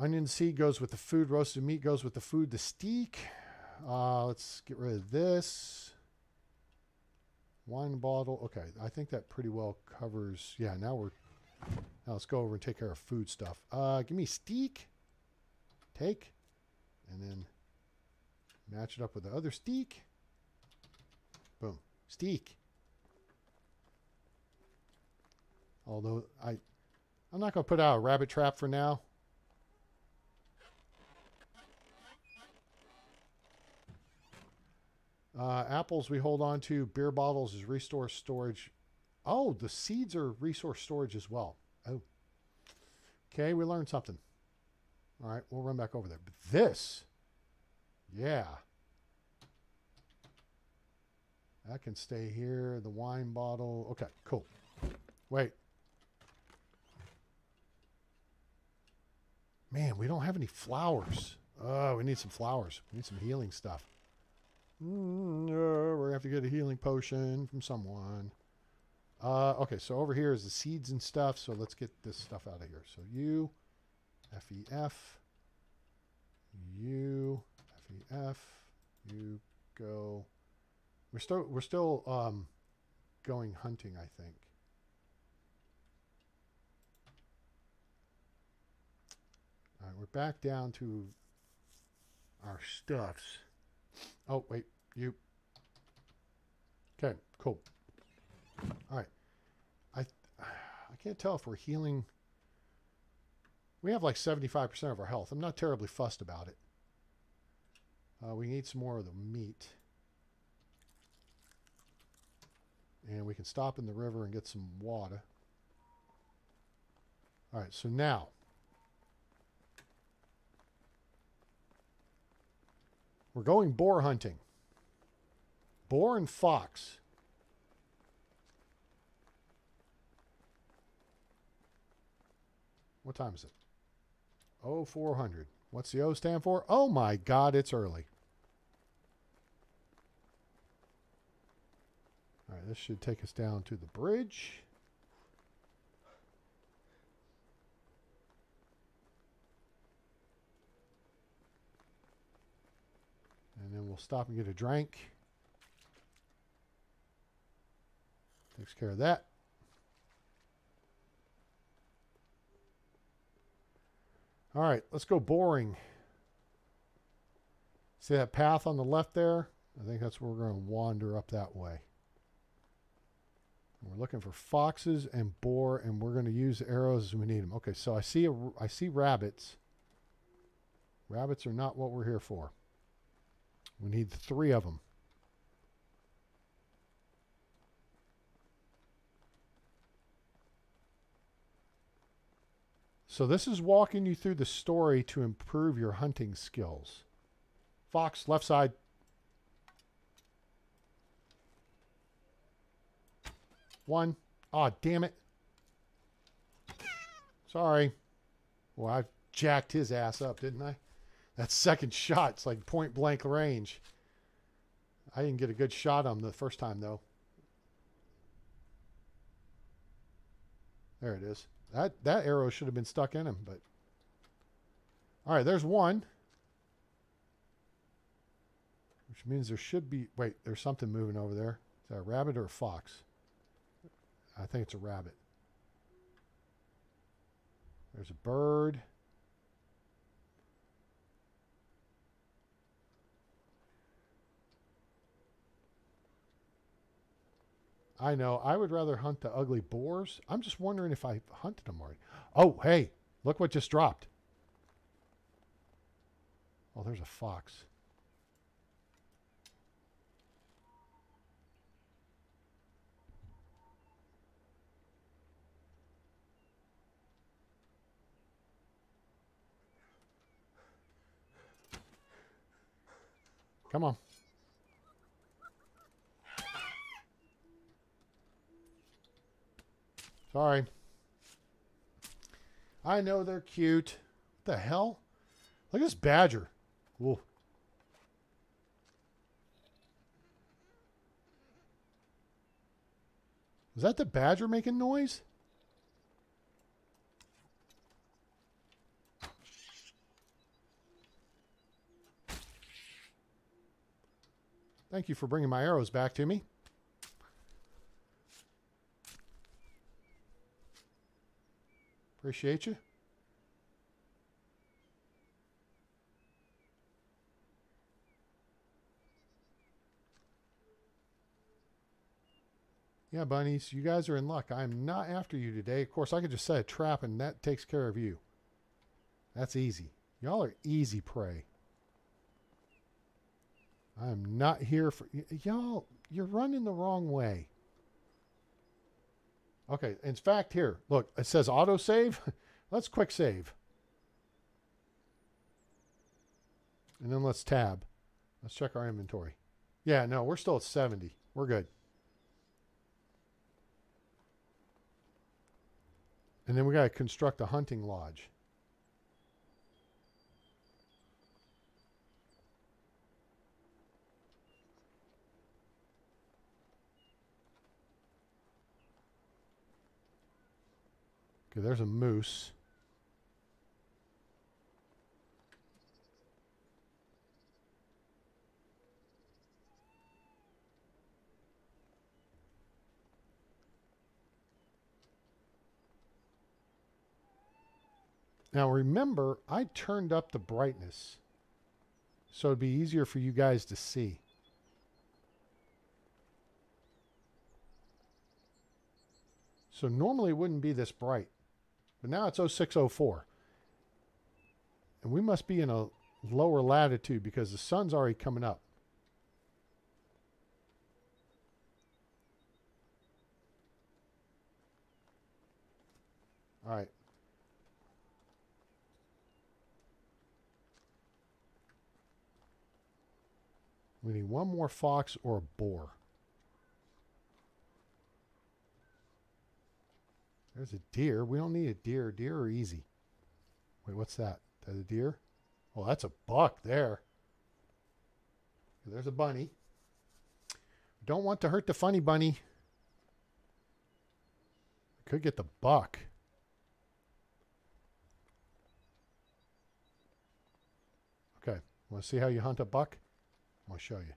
Onion seed goes with the food. Roasted meat goes with the food. The steak... let's get rid of this wine bottle. Okay, I think that pretty well covers. Yeah, now let's go over and take care of food stuff. Give me steak, take, and then match it up with the other steak. Boom, steak. Although I'm not gonna put out a rabbit trap for now. Apples we hold on to. Beer bottles is resource storage. Oh, the seeds are resource storage as well. Oh. Okay, we learned something. All right, we'll run back over there. But this, yeah. That can stay here. The wine bottle. Okay, cool. Wait. Man, we don't have any flowers. Oh, we need some flowers. We need some healing stuff. We're gonna have to get a healing potion from someone. Okay, so over here is the seeds and stuff, so let's get this stuff out of here. So U, F-E-F, U, F-E-F, you go. We're still going hunting, I think. back down to our stuffs. Oh, wait, you. Okay, cool. All right. I can't tell if we're healing. We have like 75% of our health. I'm not terribly fussed about it. We need some more of the meat. And we can stop in the river and get some water. All right, so now. We're going boar hunting. Boar and fox. What time is it? 0400. What's the O stand for? Oh my God, it's early. All right, this should take us down to the bridge. And then we'll stop and get a drink. Takes care of that. All right, let's go boring. See that path on the left there? I think that's where we're going to wander up that way. We're looking for foxes and boar, and we're going to use the arrows as we need them. Okay, so I see rabbits. Rabbits are not what we're here for. We need 3 of them. So this is walking you through the story to improve your hunting skills. Fox, left side. One. Aw, damn it. Sorry. Well, I jacked his ass up, didn't I? That second shot's like point blank range. I didn't get a good shot on him the first time, though. There it is. That arrow should have been stuck in him, but... All right, there's one. Which means there should be... Wait, there's something moving over there. Is that a rabbit or a fox? I think it's a rabbit. There's a bird. I know. I would rather hunt the ugly boars. I'm just wondering if I hunted them already. Oh, hey. Look what just dropped. Oh, there's a fox. Come on. Sorry. I know they're cute. What the hell? Look at this badger. Ooh. Was that the badger making noise? Thank you for bringing my arrows back to me. Appreciate you. Yeah, bunnies, you guys are in luck. I'm not after you today. Of course, I could just set a trap and that takes care of you. That's easy. Y'all are easy prey. I'm not here for... Y'all, you're running the wrong way. Okay, in fact, here, look, it says auto save. Let's quick save. And then let's tab. Let's check our inventory. Yeah, no, we're still at 70. We're good. And then we got to construct a hunting lodge. There's a moose. Now remember, I turned up the brightness so it'd be easier for you guys to see. So normally it wouldn't be this bright, but now it's 0604. And we must be in a lower latitude because the sun's already coming up. All right. We need one more fox or a boar. There's a deer. We don't need a deer. Deer are easy. Wait, what's that? Is that a deer? Oh, that's a buck there. There's a bunny. Don't want to hurt the funny bunny. Could get the buck. Okay. Want to see how you hunt a buck? I'm going to show you.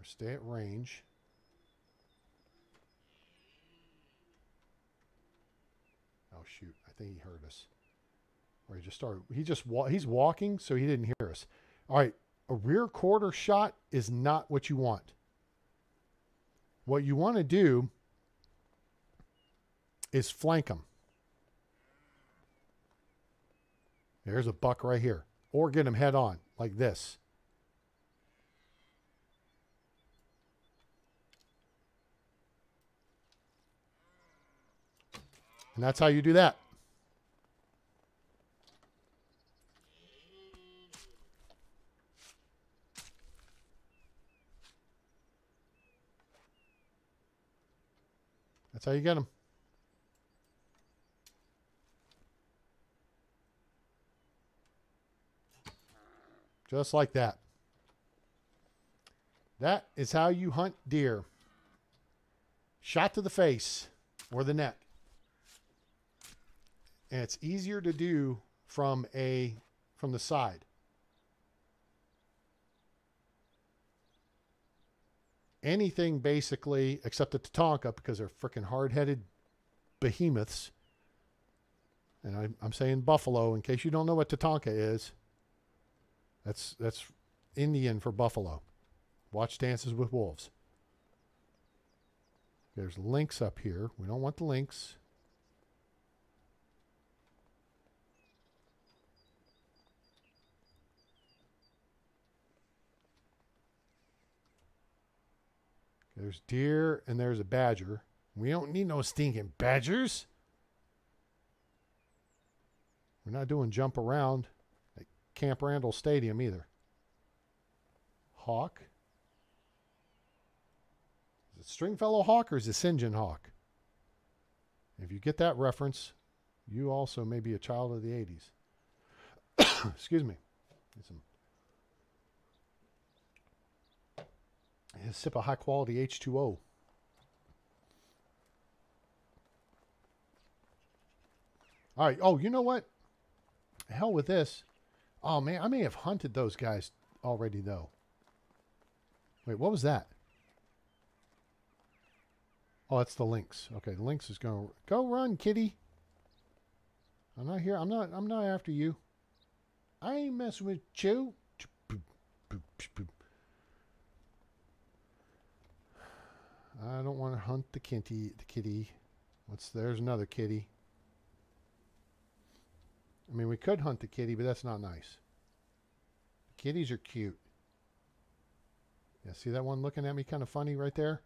Or stay at range. Oh, shoot. I think he heard us. Or he just started. He's walking, so he didn't hear us. All right. A rear quarter shot is not what you want. What you want to do is flank him. There's a buck right here. Or get him head on, like this. And that's how you do that. That's how you get them. Just like that. That is how you hunt deer. Shot to the face or the neck. And it's easier to do from the side. Anything basically except the Tatanka, because they're freaking hard-headed behemoths. And I'm saying buffalo in case you don't know what Tatanka is. That's Indian for buffalo. Watch Dances with Wolves. There's lynx up here. We don't want the lynx. There's deer and there's a badger. We don't need no stinking badgers. We're not doing jump around at Camp Randall Stadium either. Hawk. Is it Stringfellow Hawk or is it St. John Hawk? If you get that reference, you also may be a child of the 80s. Excuse me. Get some. A sip of high quality H2O. All right. Oh, you know what? Hell with this. Oh, man. I may have hunted those guys already, though. Wait, what was that? Oh, that's the lynx. Okay, the lynx is going to... Go run, kitty. I'm not here. I'm not after you. I ain't messing with you. I don't want to hunt the kitty. There's another kitty. I mean, we could hunt the kitty, but that's not nice. The kitties are cute. Yeah, see that one looking at me kind of funny right there?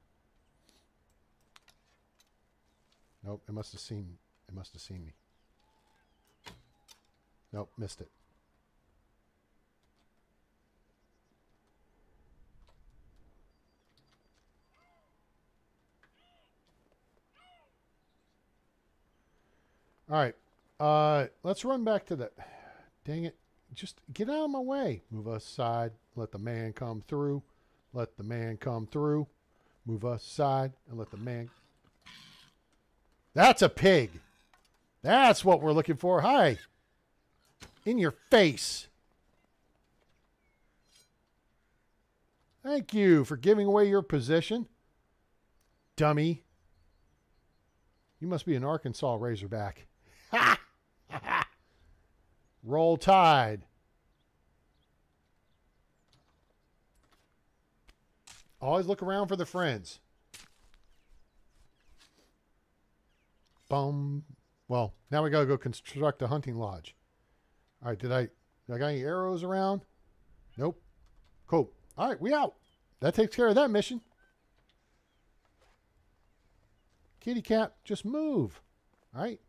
Nope, it must have seen me. Nope, missed it. All right, let's run back to the... Dang it. Just get out of my way. Move us aside. Let the man come through. Let the man come through. Move us aside and let the man... That's a pig. That's what we're looking for. Hi. In your face. Thank you for giving away your position. Dummy. You must be an Arkansas Razorback. Ha! Roll Tide. Always look around for the friends. Bum. Well, now we gotta go construct a hunting lodge. All right, did I got any arrows around? Nope. Cool. All right, we out. That takes care of that mission. Kitty cat, just move. All right.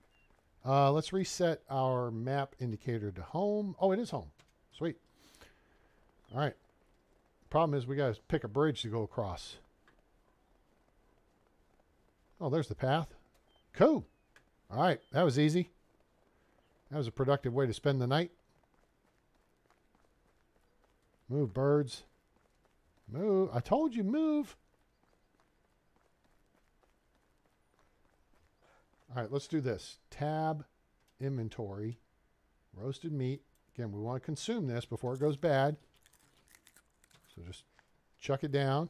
Let's reset our map indicator to home. Oh, it is home. Sweet. All right. Problem is we got to pick a bridge to go across. Oh, there's the path. Cool. All right. That was easy. That was a productive way to spend the night. Move, birds. Move. I told you, move. All right, let's do this. Tab, inventory, roasted meat. Again, we want to consume this before it goes bad. So just chuck it down.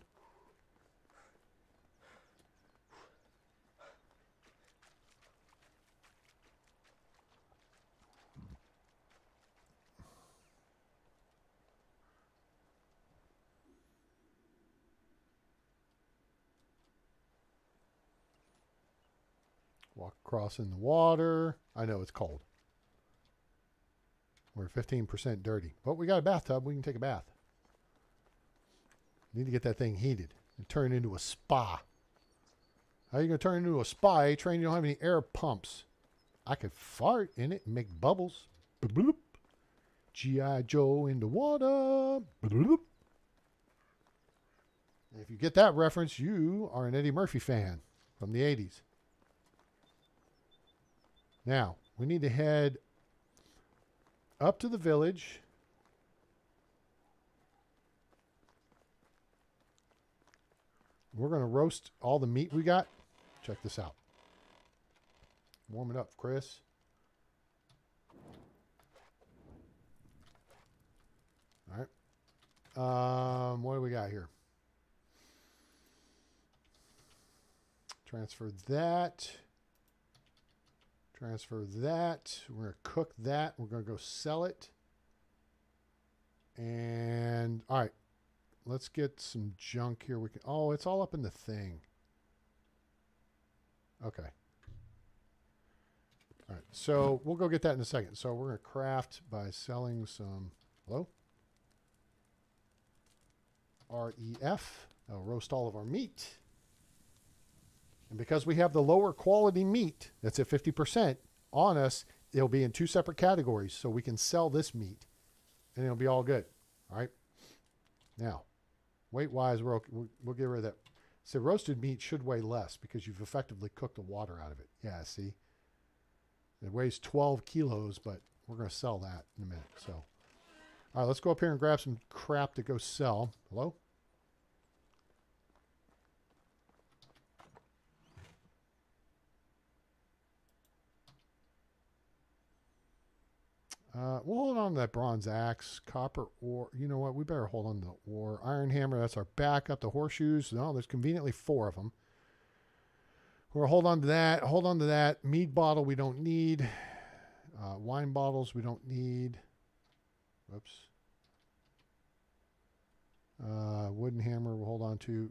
Walk across in the water. I know it's cold. We're 15% dirty. But we got a bathtub. We can take a bath. Need to get that thing heated and turn it into a spa. How are you going to turn it into a spa? A-Train, you don't have any air pumps. I could fart in it and make bubbles. Bloop, bloop. G.I. Joe in the water. Bloop. If you get that reference, you are an Eddie Murphy fan from the 80s. Now, we need to head up to the village. We're going to roast all the meat we got. Check this out. Warm it up, Chris. All right. What do we got here? Transfer that. Transfer that. We're going to cook that. We're going to go sell it. And, all right. Let's get some junk here. We can, oh, it's all up in the thing. Okay. All right. So, we'll go get that in a second. So, we're going to craft by selling some... Hello? REF. That'll roast all of our meat. And because we have the lower quality meat that's at 50% on us, it'll be in two separate categories. So we can sell this meat and it'll be all good. All right. Now, weight-wise, we'll get rid of that. So roasted meat should weigh less because you've effectively cooked the water out of it. Yeah, see? It weighs 12 kilos, but we're going to sell that in a minute. So, all right, let's go up here and grab some crap to go sell. Hello? We'll hold on to that bronze axe, copper ore. You know what? We better hold on to the ore. Iron hammer, that's our backup. The horseshoes, no, there's conveniently four of them. We'll hold on to that. Hold on to that. Mead bottle we don't need. Wine bottles we don't need. Whoops. Wooden hammer we'll hold on to.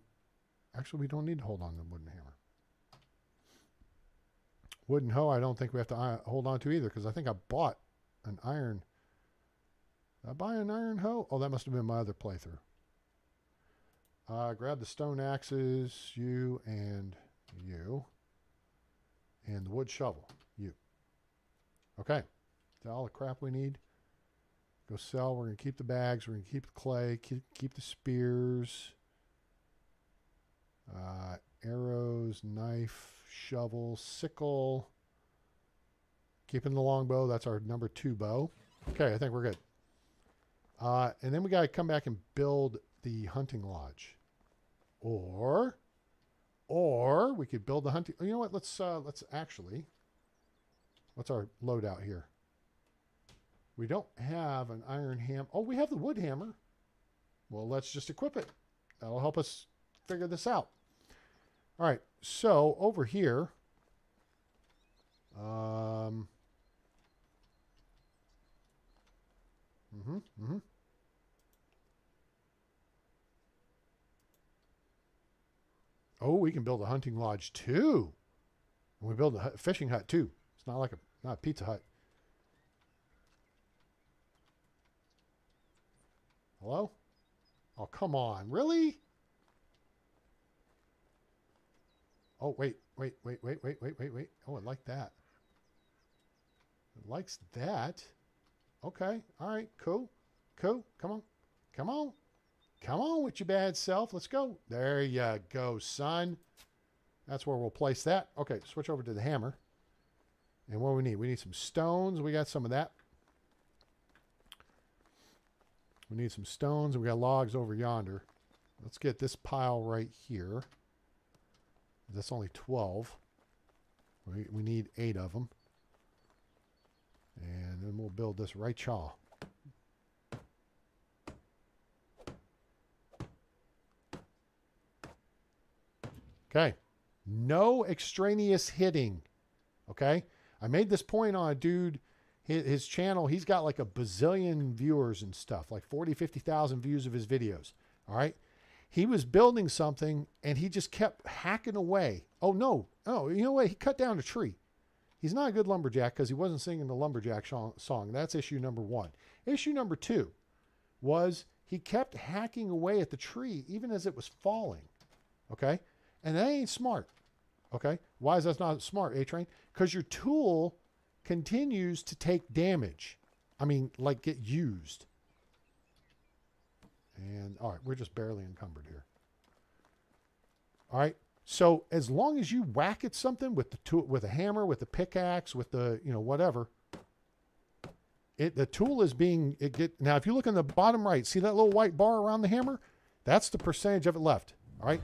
Actually, we don't need to hold on to the wooden hammer. Wooden hoe I don't think we have to hold on to either because I think I bought an iron. Did I buy an iron hoe? Oh, that must have been my other playthrough. Grab the stone axes, you, and the wood shovel, you. Okay. That's all the crap we need. Go sell. We're going to keep the bags. We're going to keep the clay. Keep the spears. Arrows, knife, shovel, sickle. Keeping the longbow, that's our number 2 bow. Okay, I think we're good. And then we got to come back and build the hunting lodge. Or we could build the hunting. You know what? Let's actually. What's our loadout here? We don't have an iron hammer. Oh, we have the wood hammer. Well, let's just equip it. That'll help us figure this out. All right. So over here, Oh, we can build a hunting lodge too. And we build a fishing hut too. It's not like not a pizza hut. Hello? Oh, come on. Really? Oh, wait. Oh, it liked that. It likes that. Okay. All right. Cool. Cool. Come on. Come on. Come on with your bad self. Let's go. There you go, son. That's where we'll place that. Okay. Switch over to the hammer. And what do we need? We need some stones. We got some of that. We need some stones. And we got logs over yonder. Let's get this pile right here. That's only 12. We need 8 of them. And then we'll build this right chaw. Okay. No extraneous hitting. Okay. I made this point on a dude, his channel, he's got like a bazillion viewers and stuff, like 40, 50,000 views of his videos. All right. He was building something and he just kept hacking away. Oh, no. Oh, you know what? He cut down a tree. He's not a good lumberjack because he wasn't singing the lumberjack song. That's issue number 1. Issue number 2 was he kept hacking away at the tree even as it was falling. Okay? And that ain't smart. Okay? Why is that not smart, A-Train? Because your tool continues to take damage. I mean, like, get used. And, all right, we're just barely encumbered here. All right? So as long as you whack at something with the tool, with a hammer, with a pickaxe, with the, you know, whatever, the tool is being now if you look in the bottom right, see that little white bar around the hammer? That's the percentage of it left. All right.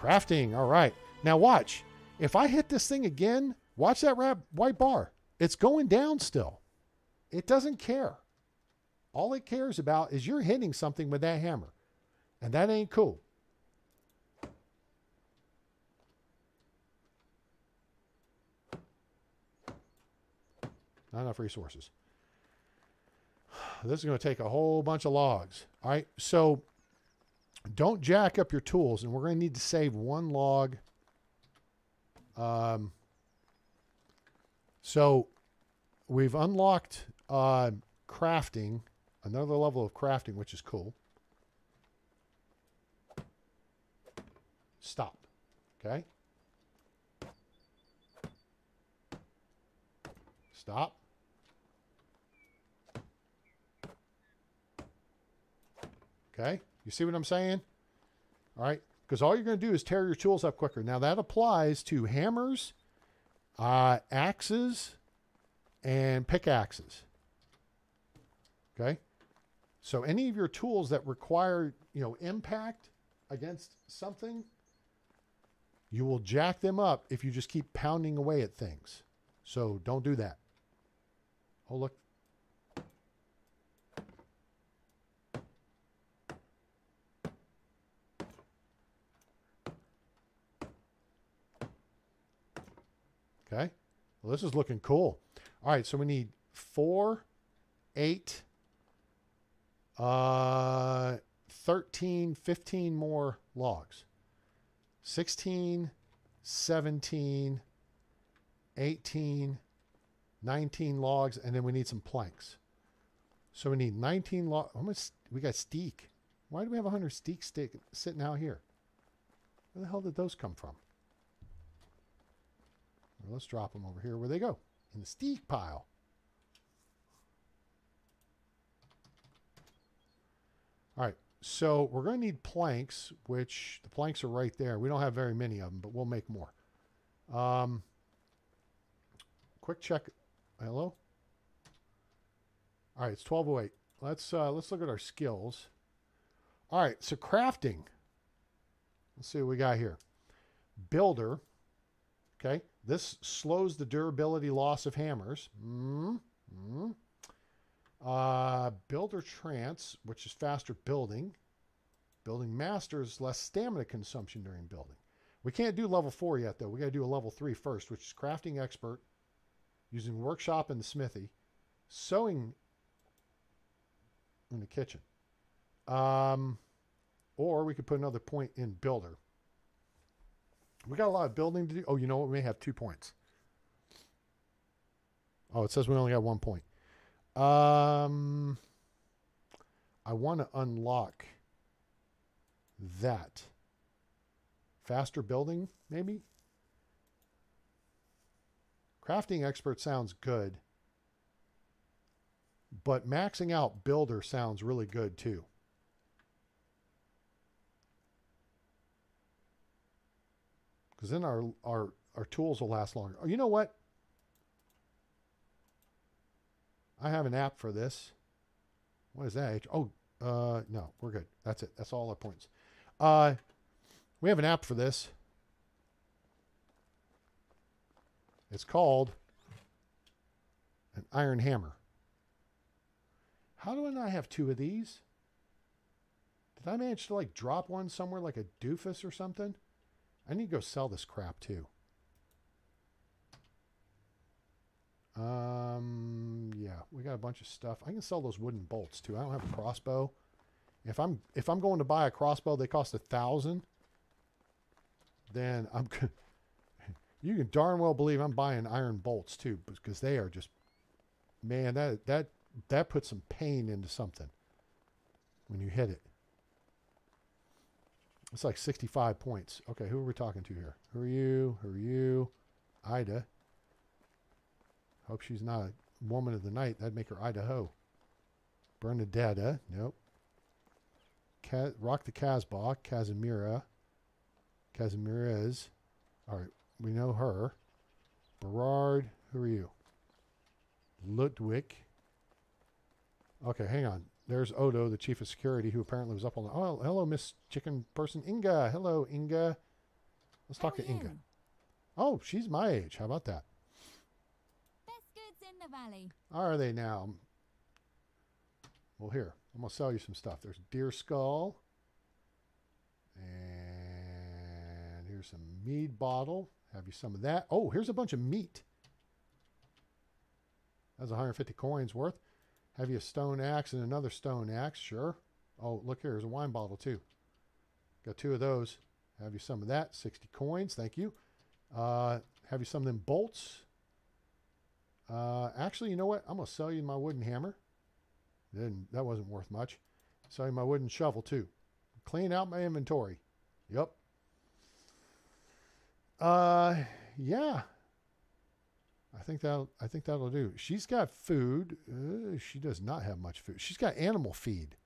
Crafting. All right. Now watch. If I hit this thing again, watch that white bar. It's going down still. It doesn't care. All it cares about is you're hitting something with that hammer. And that ain't cool. Not enough resources. This is going to take a whole bunch of logs. All right, so don't jack up your tools, and we're going to need to save 1 log. So we've unlocked crafting, another level of crafting, which is cool. Stop. Okay. Stop. Okay, you see what I'm saying? All right, because all you're going to do is tear your tools up quicker. Now that applies to hammers, axes, and pickaxes. Okay, so any of your tools that require, you know, impact against something, you will jack them up if you just keep pounding away at things. So don't do that. Oh, look. Okay. Well, this is looking cool. All right. So we need 4, 8, 13, 15 more logs. 16, 17, 18, 19 logs, and then we need some planks. So we need 19 logs. How much? We got steak. Why do we have 100 steak sitting out here? Where the hell did those come from? Well, let's drop them over here. Where they go? In the steak pile. All right. So we're going to need planks, which the planks are right there. We don't have very many of them, but we'll make more. Quick check. Hello? All right, it's 12:08. Let's look at our skills. All right, so crafting. Let's see what we got here. Builder. Okay, this slows the durability loss of hammers. Builder trance, which is faster building. Building master is less stamina consumption during building. We can't do level 4 yet, though. We got to do a level 3 first, which is crafting expert, using workshop and the smithy, sewing in the kitchen. Or we could put another point in builder. We got a lot of building to do. Oh, you know what? We may have 2 points. Oh, it says we only got 1 point. I want to unlock that. Faster building, maybe? Crafting expert sounds good. But maxing out builder sounds really good, too. Because then our tools will last longer. Oh, you know what? I have an app for this. What is that? Oh, no, we're good. That's it. That's all our points. We have an app for this. It's called an iron hammer. How do I not have 2 of these? Did I manage to, like, drop one somewhere like a doofus or something? I need to go sell this crap, too. Yeah, we got a bunch of stuff. I can sell those wooden bolts, too. I don't have a crossbow. If I'm going to buy a crossbow, they cost 1,000. Then I'm you can darn well believe I'm buying iron bolts, too, because they are just, man, that puts some pain into something when you hit it. It's like 65 points. Okay, who are we talking to here? Who are you? Who are you? Ida. Hope she's not a woman of the night. That'd make her Idaho. Bernadetta. Nope. Rock the Casbah. Casimira. Casimirez. All right, we know her. Berard. Who are you? Ludwig. Okay, hang on. There's Odo, the chief of security, who apparently was up all night. Oh, hello, Miss Chicken Person. Inga. Hello, Inga. Let's talk to Inga. Oh, she's my age. How about that? Best goods in the valley. Are they now? Well, here. I'm going to sell you some stuff. There's deer skull. And here's some mead bottle. Have you some of that? Oh, here's a bunch of meat. That's 150 coins worth. Have you a stone axe and another stone axe? Sure. Oh, look here. There's a wine bottle, too. Got 2 of those. Have you some of that? 60 coins. Thank you. Have you some of them bolts? Actually, you know what? I'm going to sell you my wooden hammer. That wasn't worth much. Sell you my wooden shovel, too. Clean out my inventory. Yep. Yeah. I think that'll do. She's got food. She does not have much food. She's got animal feed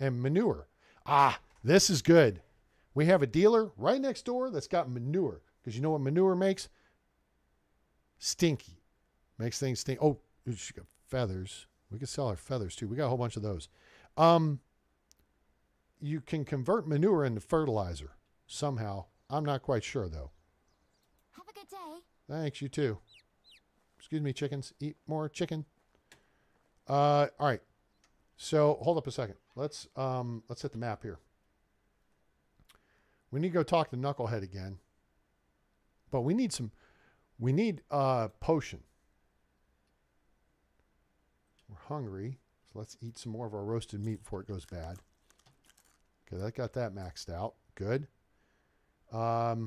and manure. Ah, this is good. We have a dealer right next door that's got manure. Because you know what manure makes? Stinky. Makes things stink. Oh, she's got feathers. We could sell our feathers, too. We got a whole bunch of those. You can convert manure into fertilizer somehow. I'm not quite sure, though. Have a good day. Thanks, you too. Excuse me, chickens. Eat more chicken. All right. So hold up a second. Let's hit the map here. We need to go talk to Knucklehead again. But we need some. We need a potion. We're hungry, so let's eat some more of our roasted meat before it goes bad. Okay, that got that maxed out. Good. What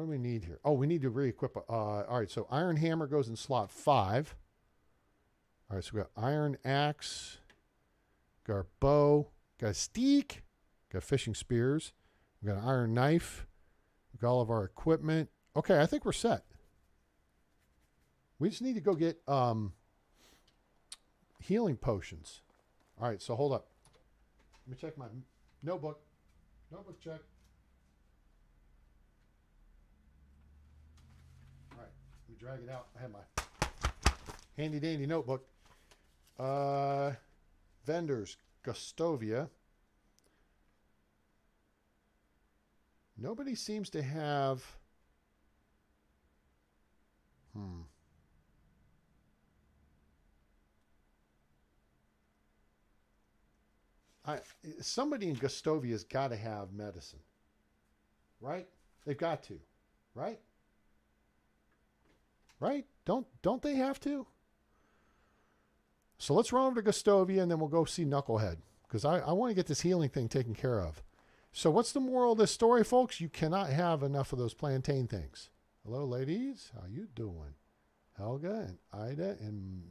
do we need here? Oh, we need to re-equip. All right, so iron hammer goes in slot 5. All right, so we got iron axe, got our bow, got a steak, got fishing spears, we got an iron knife, we got all of our equipment. Okay, I think we're set. We just need to go get healing potions. All right, so hold up. Let me check my notebook. Notebook check. Drag it out. I have my handy dandy notebook. Vendors, Gostovia. Nobody seems to have. Somebody in Gostovia's got to have medicine, right? They've got to, right? Right? Don't they have to? So let's run over to Gostovia, and then we'll go see Knucklehead, because I want to get this healing thing taken care of. So what's the moral of this story, folks? You cannot have enough of those plantain things. Hello, ladies. How you doing? Helga and Ida and...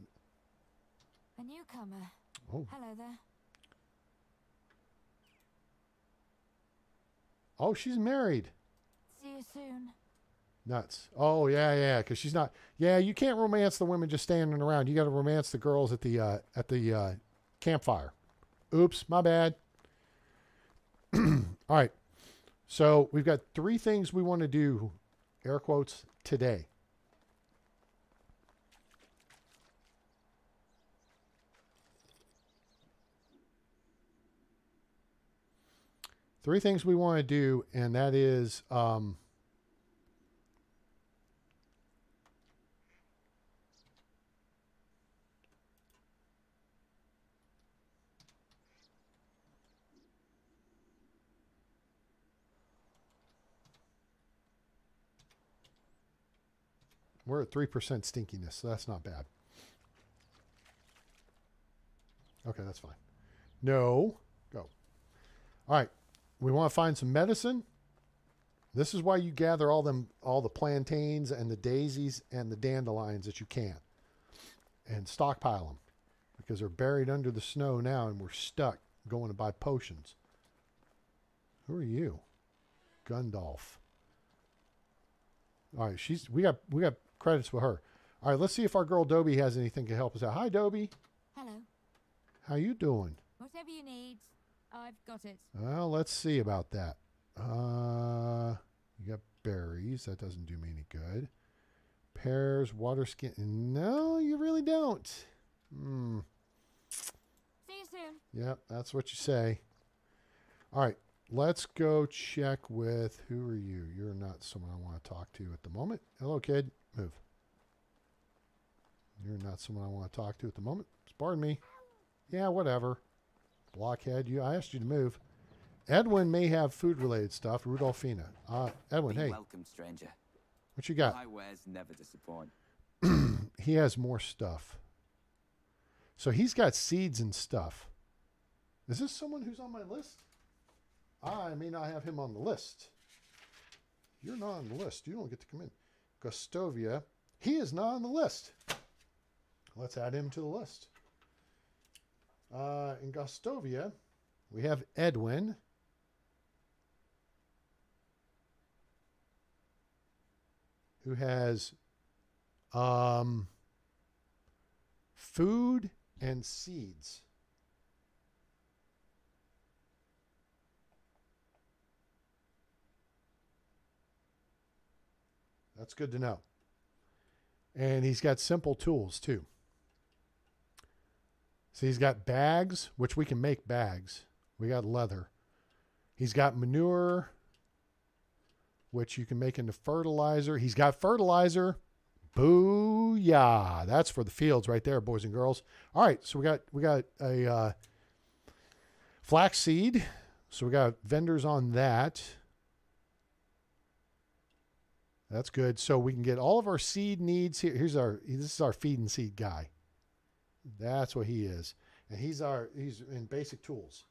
A newcomer. Oh. Hello there. Oh, she's married. See you soon. Nuts. Oh, yeah, yeah, because she's not... Yeah, you can't romance the women just standing around. You got to romance the girls at the campfire. Oops, my bad. All right. So we've got three things we want to do, air quotes, today. Three things we want to do, and that is... we're at 3% stinkiness, so that's not bad. Okay, that's fine. No. Go. All right. We want to find some medicine. This is why you gather all the plantains and the daisies and the dandelions that you can. And stockpile them. Because they're buried under the snow now and we're stuck going to buy potions. Who are you? Gundalf. All right, we got credits with her. All right, let's see if our girl Dobie has anything to help us out. Hi, Dobie. Hello. How you doing? Whatever you need, I've got it. Well, let's see about that. You got berries. That doesn't do me any good. Pears, water skin. No, you really don't. Hmm. See you soon. Yep, that's what you say. All right, let's go check with... Who are you? You're not someone I want to talk to at the moment. Hello, kid. Move. You're not someone I want to talk to at the moment. Pardon me. Yeah, whatever. Blockhead. I asked you to move. Edwin may have food-related stuff. Rudolphina. Edwin, hey. Welcome, stranger. What you got? My wares never disappoint. He has more stuff. So he's got seeds and stuff. Is this someone who's on my list? I may not have him on the list. You're not on the list. You don't get to come in. Gostovia. He is not on the list. Let's add him to the list. In Gostovia, we have Edwin. Who has food and seeds. That's good to know. And he's got simple tools, too. So he's got bags, which we can make bags. We got leather. He's got manure, which you can make into fertilizer. He's got fertilizer. Booyah. That's for the fields right there, boys and girls. All right, so we got a flax seed. So we got vendors on that. That's good. So we can get all of our seed needs here. This is our feed and seed guy. That's what he is. And he's in basic tools.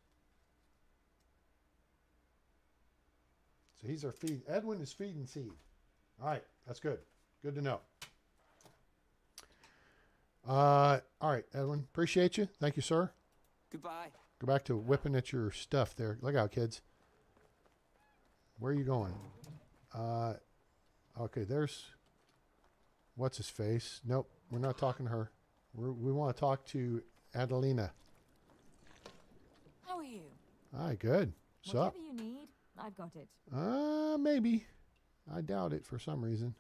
So he's our feed. Edwin is feed and seed. All right. That's good. Good to know. All right, Edwin. Appreciate you. Thank you, sir. Goodbye. Go back to whipping at your stuff there. Look out, kids. Where are you going? Okay, there's... What's his face? Nope, we're not talking to her. We want to talk to Adelina. How are you? Hi, good. What's up? Whatever you need, I've got it. Maybe. I doubt it for some reason.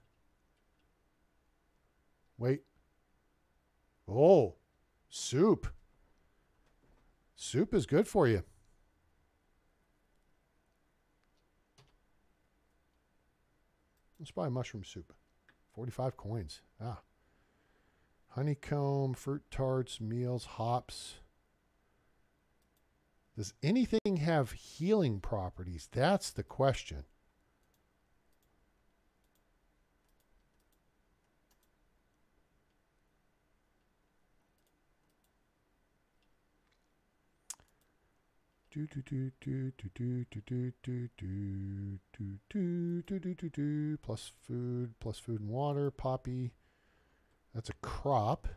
Wait. Oh, soup. Soup is good for you. Let's buy mushroom soup. 45 coins. Ah. Honeycomb, fruit tarts, meals, hops. Does anything have healing properties? That's the question. Plus food and water, poppy. That's a crop.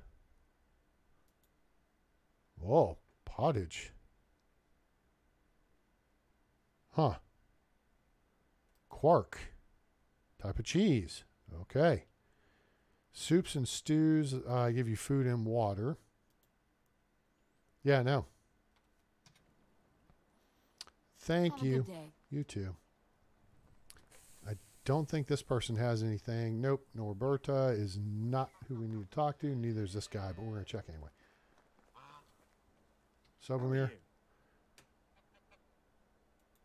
Whoa, pottage. Huh. Quark. Type of cheese. Okay. Soups and stews give you food and water. Yeah, no. Thank you. You too. I don't think this person has anything. Nope. Norberta is not who we need to talk to. Neither is this guy, but we're going to check anyway. Sobomir.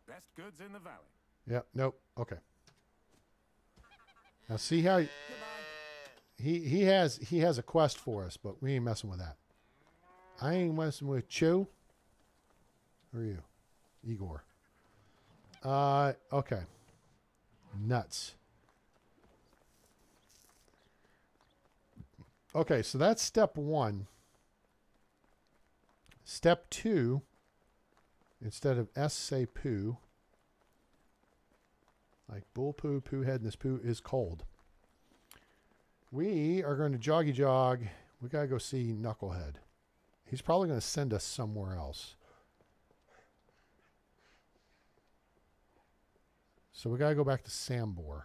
Best goods in the valley. Yeah. Nope. Okay. Now see how he has a quest for us, but we ain't messing with that. I ain't messing with Chu. Who are you? Igor. Okay. Nuts. Okay, so that's step one. Step two, instead of S, say poo. Like bull poo, poo head, and this poo is cold. We are going to joggy jog. We got to go see Knucklehead. He's probably going to send us somewhere else. So we gotta go back to Sambor.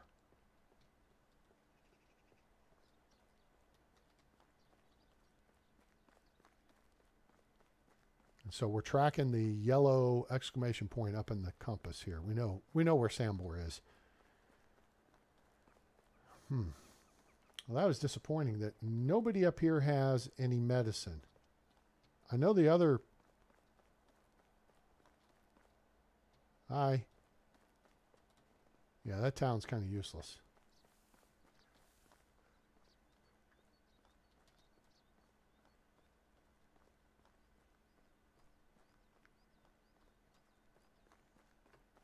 And so we're tracking the yellow exclamation point up in the compass here. We know where Sambor is. Well, that was disappointing that nobody up here has any medicine. I know the other... Hi. Yeah, that town's kind of useless.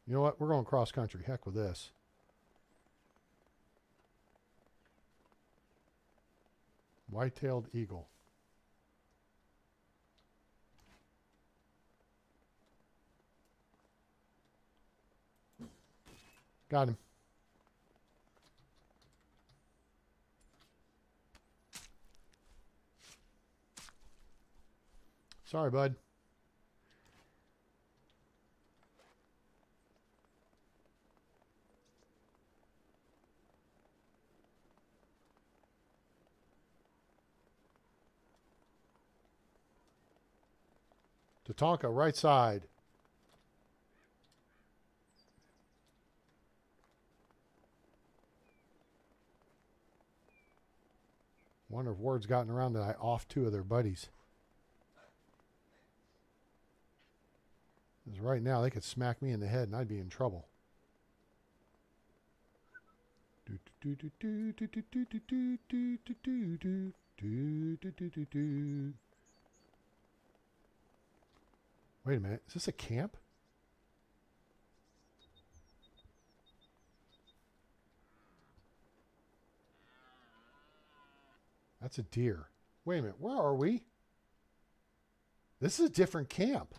You know what? We're going cross country. Heck with this. White-tailed eagle. Got him. Sorry, bud. Tatanka, right side. Wonder if word's gotten around that I offed two of their buddies. Because right now they could smack me in the head and I'd be in trouble. Wait a minute, is this a camp? That's a deer. Wait a minute. Where are we? This is a different camp.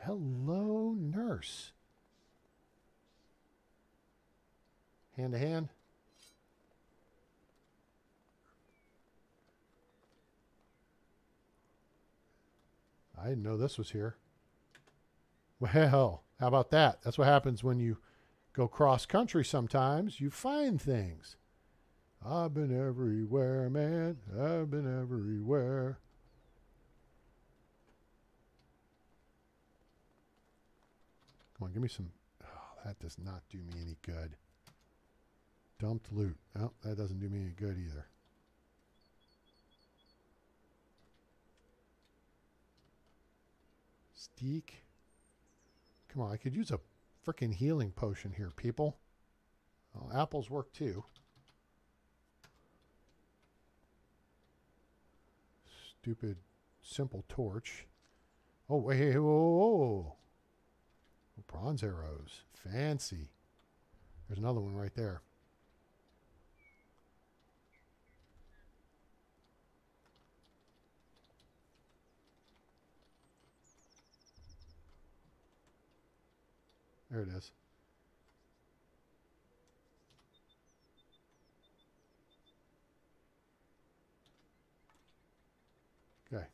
Hello, nurse. Hand to hand. I didn't know this was here. Well, how about that? That's what happens when you go cross country sometimes. You find things. I've been everywhere, man. I've been everywhere. Come on, give me some... Oh, that does not do me any good. Dumped loot. Oh, that doesn't do me any good either. Steak. Come on, I could use a freaking healing potion here, people. Well, apples work too. Stupid simple torch. Oh, wait, whoa. Bronze arrows. Fancy. There's another one right there. There it is. Okay.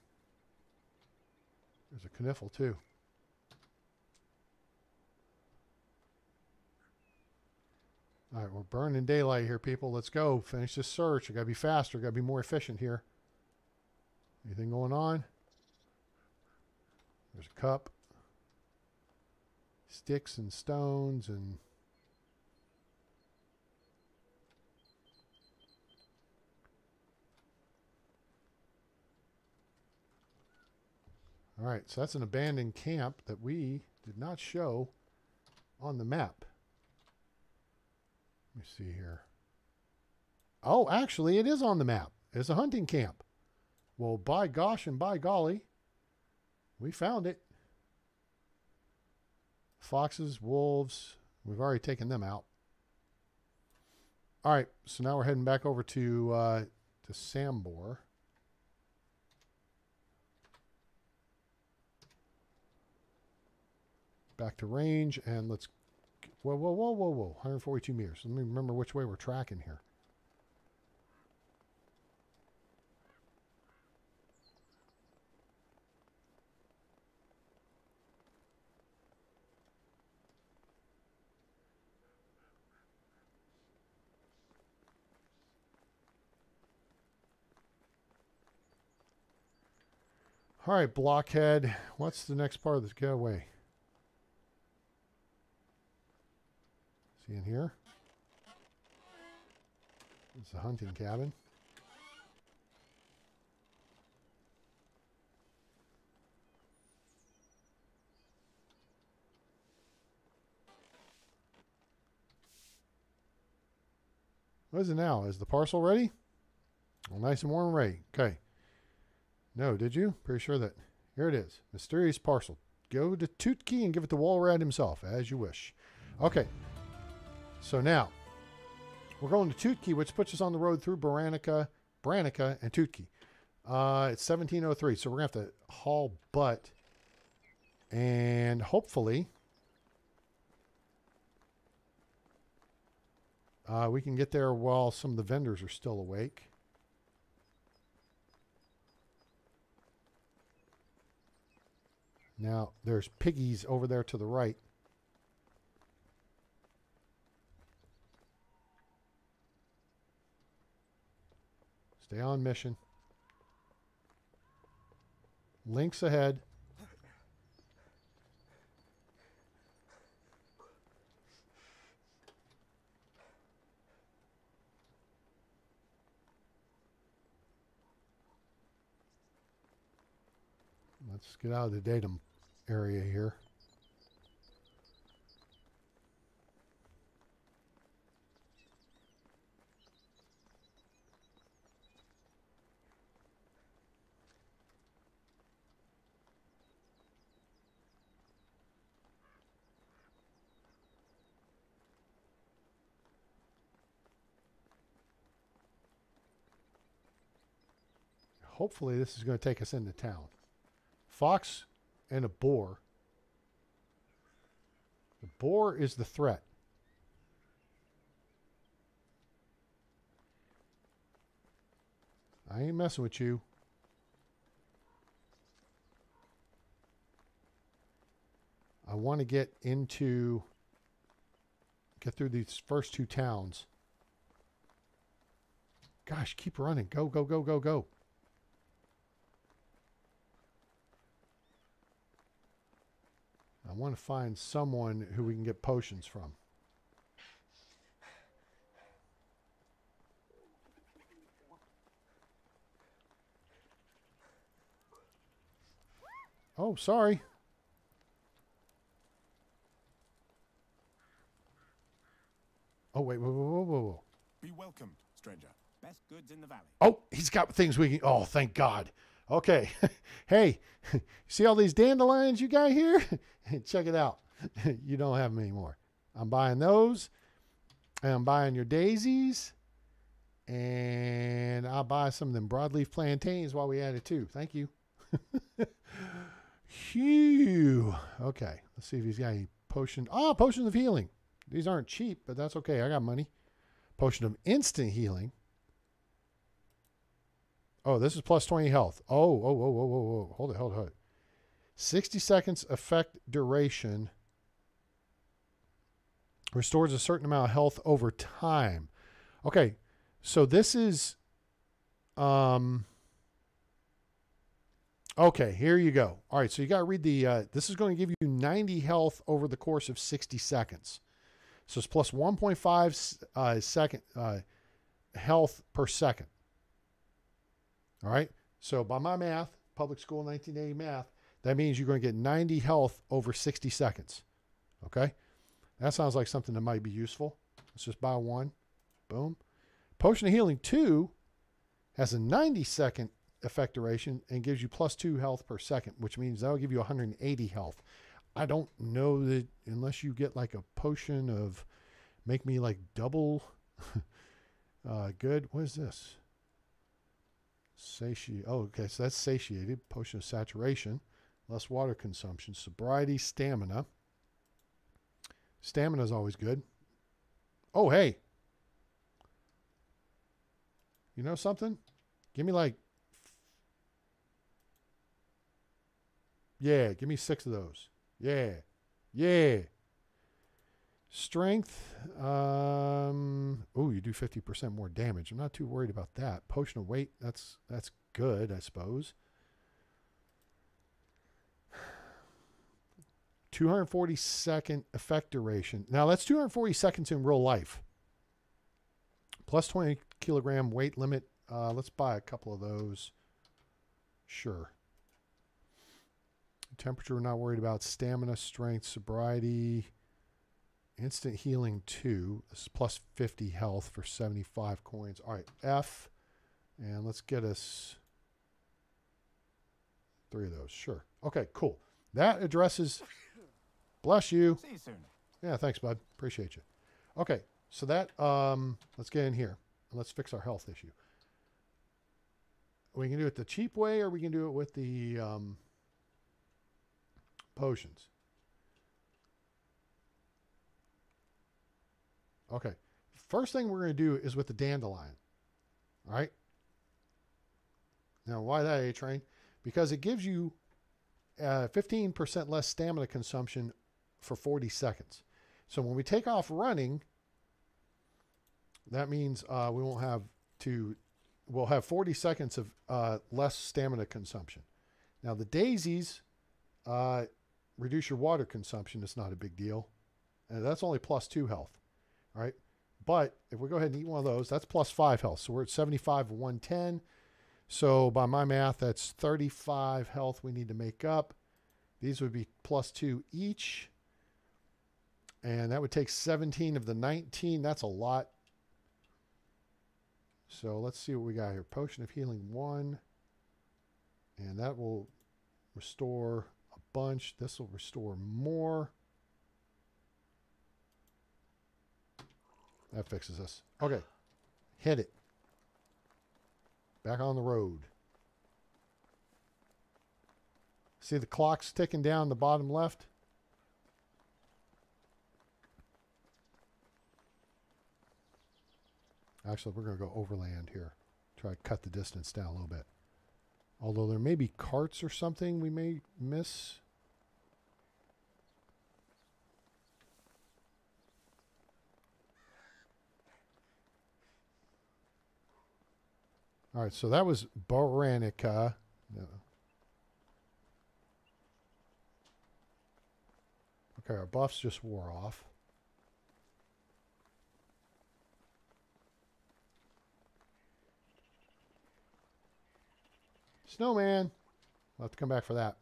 There's a kniffle too. All right, we're burning daylight here, people. Let's go. Finish this search. I got to be faster. Got to be more efficient here. Anything going on? There's a cup. Sticks and stones and... All right, so that's an abandoned camp that we did not show on the map. Let me see here. Oh, actually, it is on the map. It's a hunting camp. Well, by gosh and by golly, we found it. Foxes, wolves, we've already taken them out. All right, so now we're heading back over to Sambor. Back to range, and let's... Whoa, whoa, whoa, whoa, whoa. 142 meters. Let me remember which way we're tracking here. All right, blockhead. What's the next part of this? Get away. In here. It's a hunting cabin. What is it now? Is the parcel ready? Well, nice and warm, ready. Okay. No, did you? Pretty sure that. Here it is. Mysterious parcel. Go to Tutki and give it to Walrad himself, as you wish. Okay. So now, we're going to Tutki, which puts us on the road through Branica, and Tutki. It's 1703, so we're going to have to haul butt. And hopefully, we can get there while some of the vendors are still awake. Now, there's piggies over there to the right. Stay on mission. Lynx ahead. Let's get out of the datum area here. Hopefully this is going to take us into town. Fox and a boar. The boar is the threat. I ain't messing with you. I want to get through these first two towns. Gosh, keep running. Go, go, go, go, go. I want to find someone who we can get potions from. Oh, sorry. Oh, wait, whoa, whoa, whoa, whoa, whoa. Be welcome, stranger. Best goods in the valley. Oh, he's got things we can... Oh, thank God. Okay. Hey, see all these dandelions you got here? Check it out. You don't have them anymore. I'm buying those. And I'm buying your daisies. And I'll buy some of them broadleaf plantains while we add it too. Thank you. Phew. Okay. Let's see if he's got any potions. Oh, potions of healing. These aren't cheap, but that's okay. I got money. Potion of instant healing. Oh, this is plus 20 health. Oh. Hold it. 60 seconds effect duration. Restores a certain amount of health over time. Okay. So this is, okay, here you go. All right, so you got to read the, this is going to give you 90 health over the course of 60 seconds. So it's plus 1.5 health per second. All right, so by my math, public school 1980 math, that means you're going to get 90 health over 60 seconds. Okay, that sounds like something that might be useful. Let's just buy one. Boom. Potion of Healing 2 has a 90-second effect duration and gives you plus 2 health per second, which means that'll give you 180 health. I don't know that unless you get like a potion of make me like double good. What is this? Satiate. Oh, okay. So that's satiated. Potion of Saturation. Less water consumption. Sobriety. Stamina. Stamina is always good. Oh, hey. You know something? Give me like, yeah, give me 6 of those. Yeah. Strength. Oh, you do 50% more damage. I'm not too worried about that. Potion of weight. That's good, I suppose. 240 second effect duration. Now that's 240 seconds in real life. Plus 20 kilogram weight limit. Let's buy a couple of those. Sure. Temperature, we're not worried about. Stamina, strength, sobriety. Instant healing 2. This is plus 50 health for 75 coins. All right, F. And let's get us 3 of those. Sure. Okay, cool. That addresses... Bless you. See you soon. Yeah, thanks, bud. Appreciate you. Okay. So that, let's get in here and let's fix our health issue. We can do it the cheap way or we can do it with the potions. Okay. First thing we're going to do is with the dandelion. All right. Now, why that A-Train? Because it gives you 15% less stamina consumption for 40 seconds. So when we take off running... That means we won't have to, we'll have 40 seconds of less stamina consumption. Now the daisies reduce your water consumption. It's not a big deal. And that's only plus 2 health. All right. But if we go ahead and eat one of those, that's plus 5 health. So we're at 75, 110. So by my math, that's 35 health we need to make up. These would be plus 2 each. And that would take 17 of the 19. That's a lot. So let's see what we got here. Potion of Healing 1. And that will restore a bunch. This will restore more. That fixes us. Okay. Hit it. Back on the road. See the clock's ticking down the bottom left? Actually, we're going to go overland here. Try to cut the distance down a little bit. Although there may be carts or something we may miss. All right, so that was Branica. No. Okay, our buffs just wore off. Snowman. We'll have to come back for that.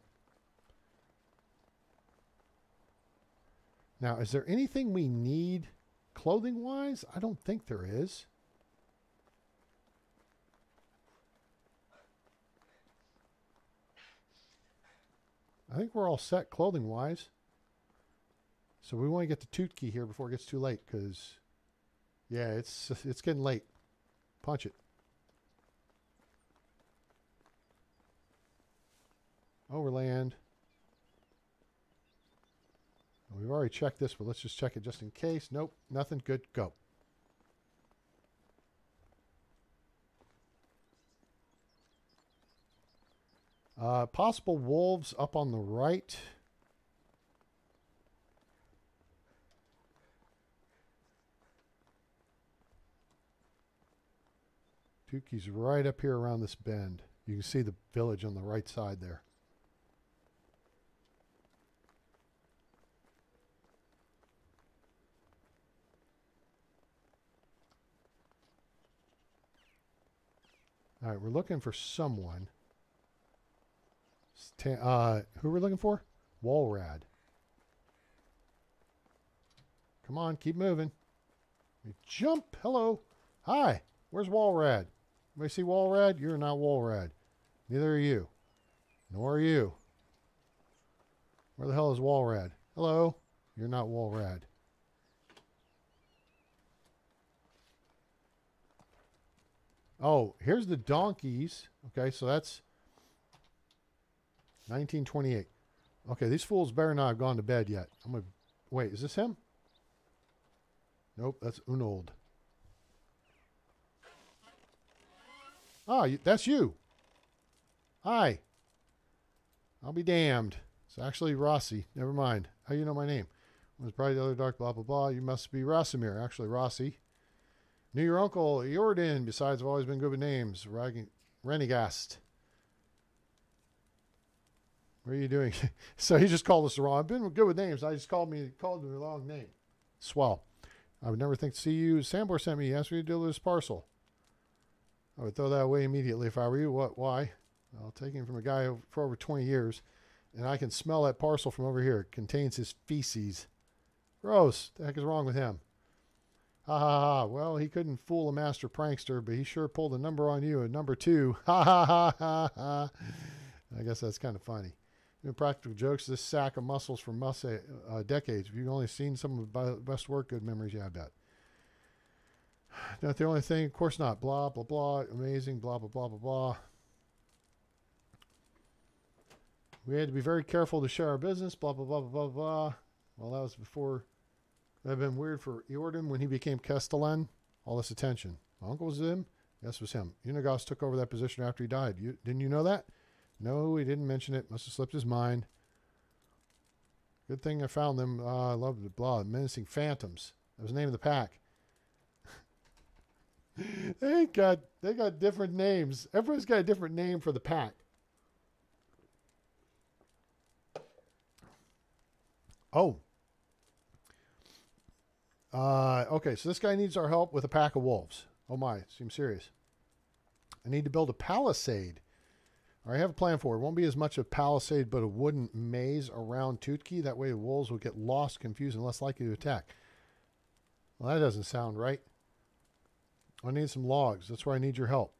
Now, is there anything we need clothing-wise? I don't think there is. I think we're all set clothing-wise. So we want to get the Tutki here before it gets too late, because, yeah, it's getting late. Punch it. Overland. We've already checked this, but let's just check it just in case. Nope, nothing. Good, go. Possible wolves up on the right. Tutki's right up here around this bend. You can see the village on the right side there. All right, we're looking for someone. Who are we looking for? Walrad. Come on, keep moving. Let me jump. Hello. Hi. Where's Walrad? Anybody see Walrad? You're not Walrad. Neither are you. Nor are you. Where the hell is Walrad? Hello. You're not Walrad. Oh, here's the donkeys. Okay, so that's 1928. Okay, these fools better not have gone to bed yet. I'm gonna wait. Is this him? Nope, that's Unold. Ah, that's you. Hi. I'll be damned. It's actually Rosi. Never mind. How do you know my name? It was probably the other dark. Blah blah blah. You must be Rosimir. Actually, Rosi. Knew your uncle, Ewarden. Besides, I've always been good with names. Renegast. What are you doing? So he just called us the wrong. I've been good with names. I just called me the wrong name. Swell. I would never think to see you. Sambor sent me. He asked me to deal with this parcel. I would throw that away immediately if I were you. What? Why? I'll take him from a guy for over 20 years, and I can smell that parcel from over here. It contains his feces. Gross. The heck is wrong with him? Ha ha ha. Well, he couldn't fool a master prankster, but he sure pulled a number on you. A number two. Ha ha ha ha ha. I guess that's kind of funny. In practical jokes, this sack of muscles for decades. If you've only seen some of the best work, good memories, yeah, I bet. Not the only thing, of course not. Blah, blah, blah. Amazing, blah, blah, blah, blah, blah. We had to be very careful to share our business, blah, blah, blah, blah, blah, blah. Well, that was before. That had been weird for Ewarden when he became Castellan. All this attention. My uncle was him? Yes, it was him. Unigost took over that position after he died. Didn't you know that? No, he didn't mention it. Must have slipped his mind. Good thing I found them. I love the blah. Menacing phantoms. That was the name of the pack. they got different names. Everyone's got a different name for the pack. Oh. Okay, so this guy needs our help with a pack of wolves. Oh my, seems serious. I need to build a palisade. I have a plan for it. It won't be as much a palisade, but a wooden maze around Tutki. That way the wolves will get lost, confused, and less likely to attack. Well, that doesn't sound right. I need some logs. That's where I need your help.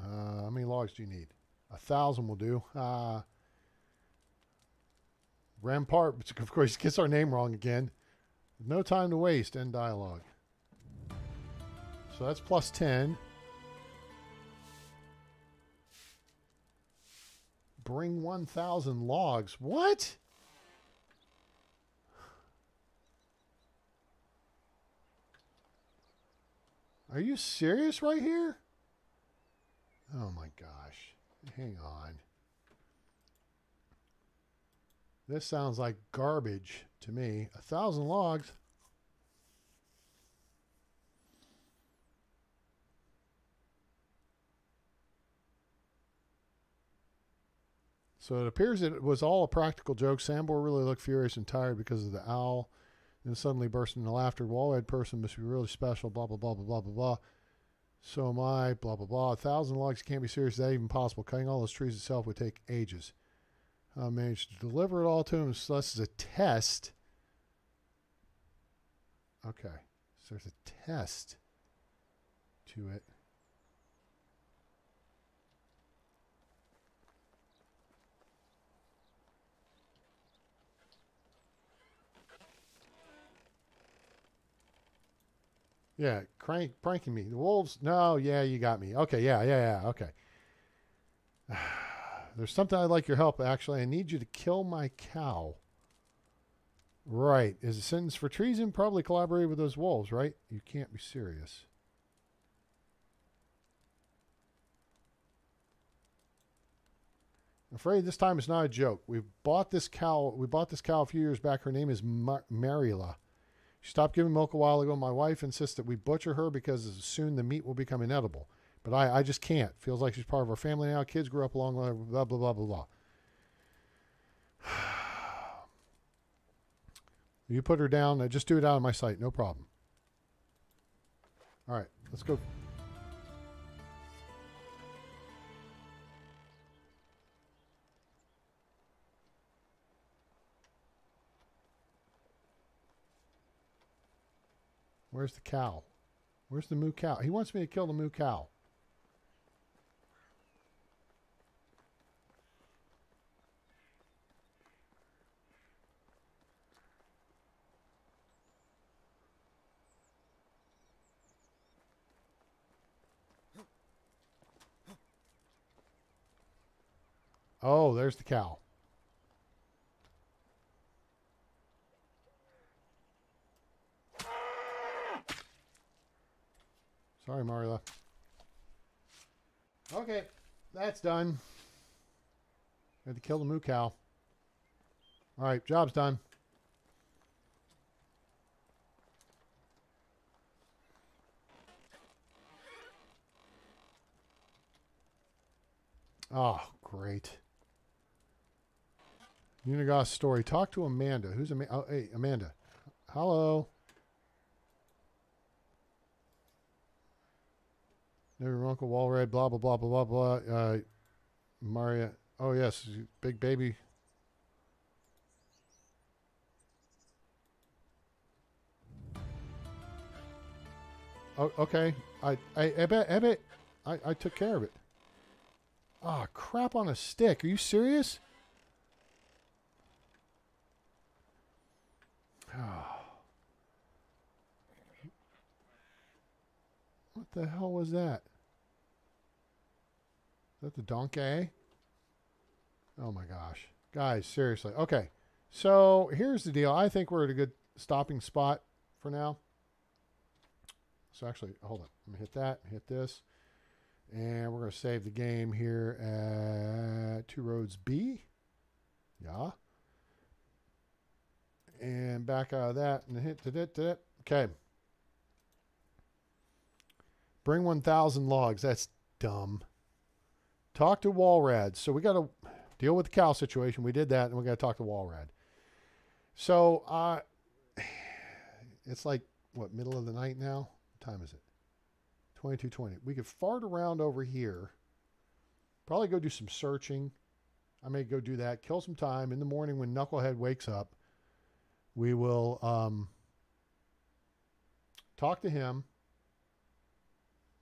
How many logs do you need? 1,000 will do. Rampart, which of course gets our name wrong again. No time to waste. End dialogue. So that's plus 10. Bring 1,000 logs. What? Are you serious right here? Oh my gosh. Hang on. This sounds like garbage to me. 1,000 logs. So it appears it was all a practical joke. Sambor really looked furious and tired because of the owl. Then suddenly burst into laughter. Walrad person must be really special. Blah, blah, blah, blah, blah, blah, blah. So am I. Blah, blah, blah. 1,000 logs can't be serious. Is that even possible? Cutting all those trees itself would take ages. I managed to deliver it all to him. So this is a test. Okay. So there's a test to it. Yeah, pranking me. The wolves? No, yeah, you got me. Okay, yeah, okay. There's something I'd like your help, actually. I need you to kill my cow. Right. Is a sentence for treason? Probably collaborated with those wolves, right? You can't be serious. I'm afraid this time it's not a joke. We bought this cow a few years back. Her name is Mariela. She stopped giving milk a while ago. My wife insists that we butcher her because soon the meat will become inedible. But I just can't. Feels like she's part of our family now. Kids grew up along, blah, blah, blah, blah, blah. You put her down. Just do it out of my sight. No problem. All right. Let's go. Where's the cow? Where's the moo cow? He wants me to kill the moo cow. Oh, there's the cow. Sorry, Mariela. Okay, that's done. Had to kill the moo cow. All right, job's done. Oh, great. Unigost story. Talk to Amanda. Who's Amanda? Oh, hey, Amanda. Hello. Never Uncle Walrad, blah, blah, blah, blah, blah, blah. Maria. Oh, yes. Big baby. Oh, okay. I bet I took care of it. Ah, oh, crap on a stick. Are you serious? Ah. Oh. What the hell was that? Is that the donkey? Oh my gosh. Guys, seriously. Okay. So here's the deal. I think we're at a good stopping spot for now. So actually, hold on. I'm going to hit that. Hit this. And we're going to save the game here at Two Roads B. Yeah. And back out of that. And hit that. Okay. Bring 1,000 logs. That's dumb. Talk to Walrad. So we got to deal with the cow situation. We did that, and we got to talk to Walrad. So it's like, what, middle of the night now? What time is it? 22:20. We could fart around over here. Probably go do some searching. I may go do that. Kill some time. In the morning when Knucklehead wakes up, we will talk to him.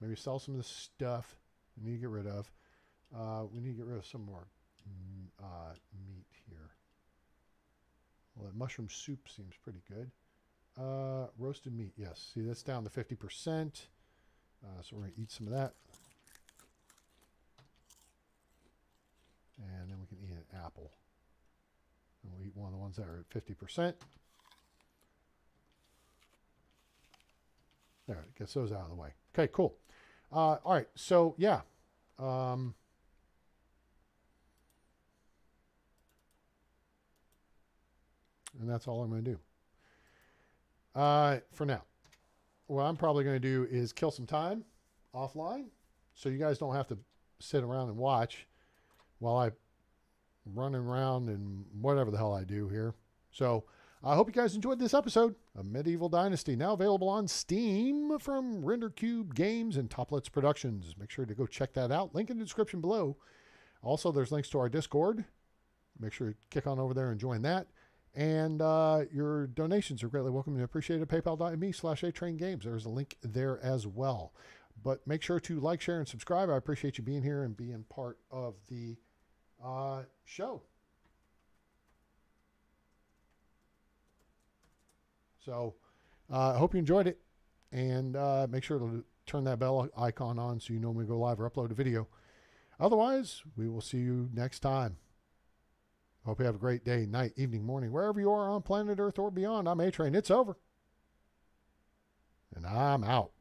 Maybe sell some of the stuff we need to get rid of. We need to get rid of some more meat here. Well, that mushroom soup seems pretty good. Roasted meat, yes. See, that's down to 50%. So we're going to eat some of that. And then we can eat an apple. And we'll eat one of the ones that are at 50%. There, it gets those out of the way. Okay, cool. All right, so yeah. And that's all I'm going to do for now. What I'm probably going to do is kill some time offline so you guys don't have to sit around and watch while I run around and whatever the hell I do here. So I hope you guys enjoyed this episode of Medieval Dynasty, now available on Steam from RenderCube Games and Toplitz Productions. Make sure to go check that out. Link in the description below. Also, there's links to our Discord. Make sure to kick on over there and join that. And your donations are greatly welcome and appreciated. PayPal.me/A-Train Games. There's a link there as well. But make sure to like, share, and subscribe. I appreciate you being here and being part of the show. So I hope you enjoyed it. and make sure to turn that bell icon on so you know when we go live or upload a video. Otherwise, we will see you next time. Hope you have a great day, night, evening, morning, wherever you are on planet Earth or beyond. I'm A-Train. It's over. And I'm out.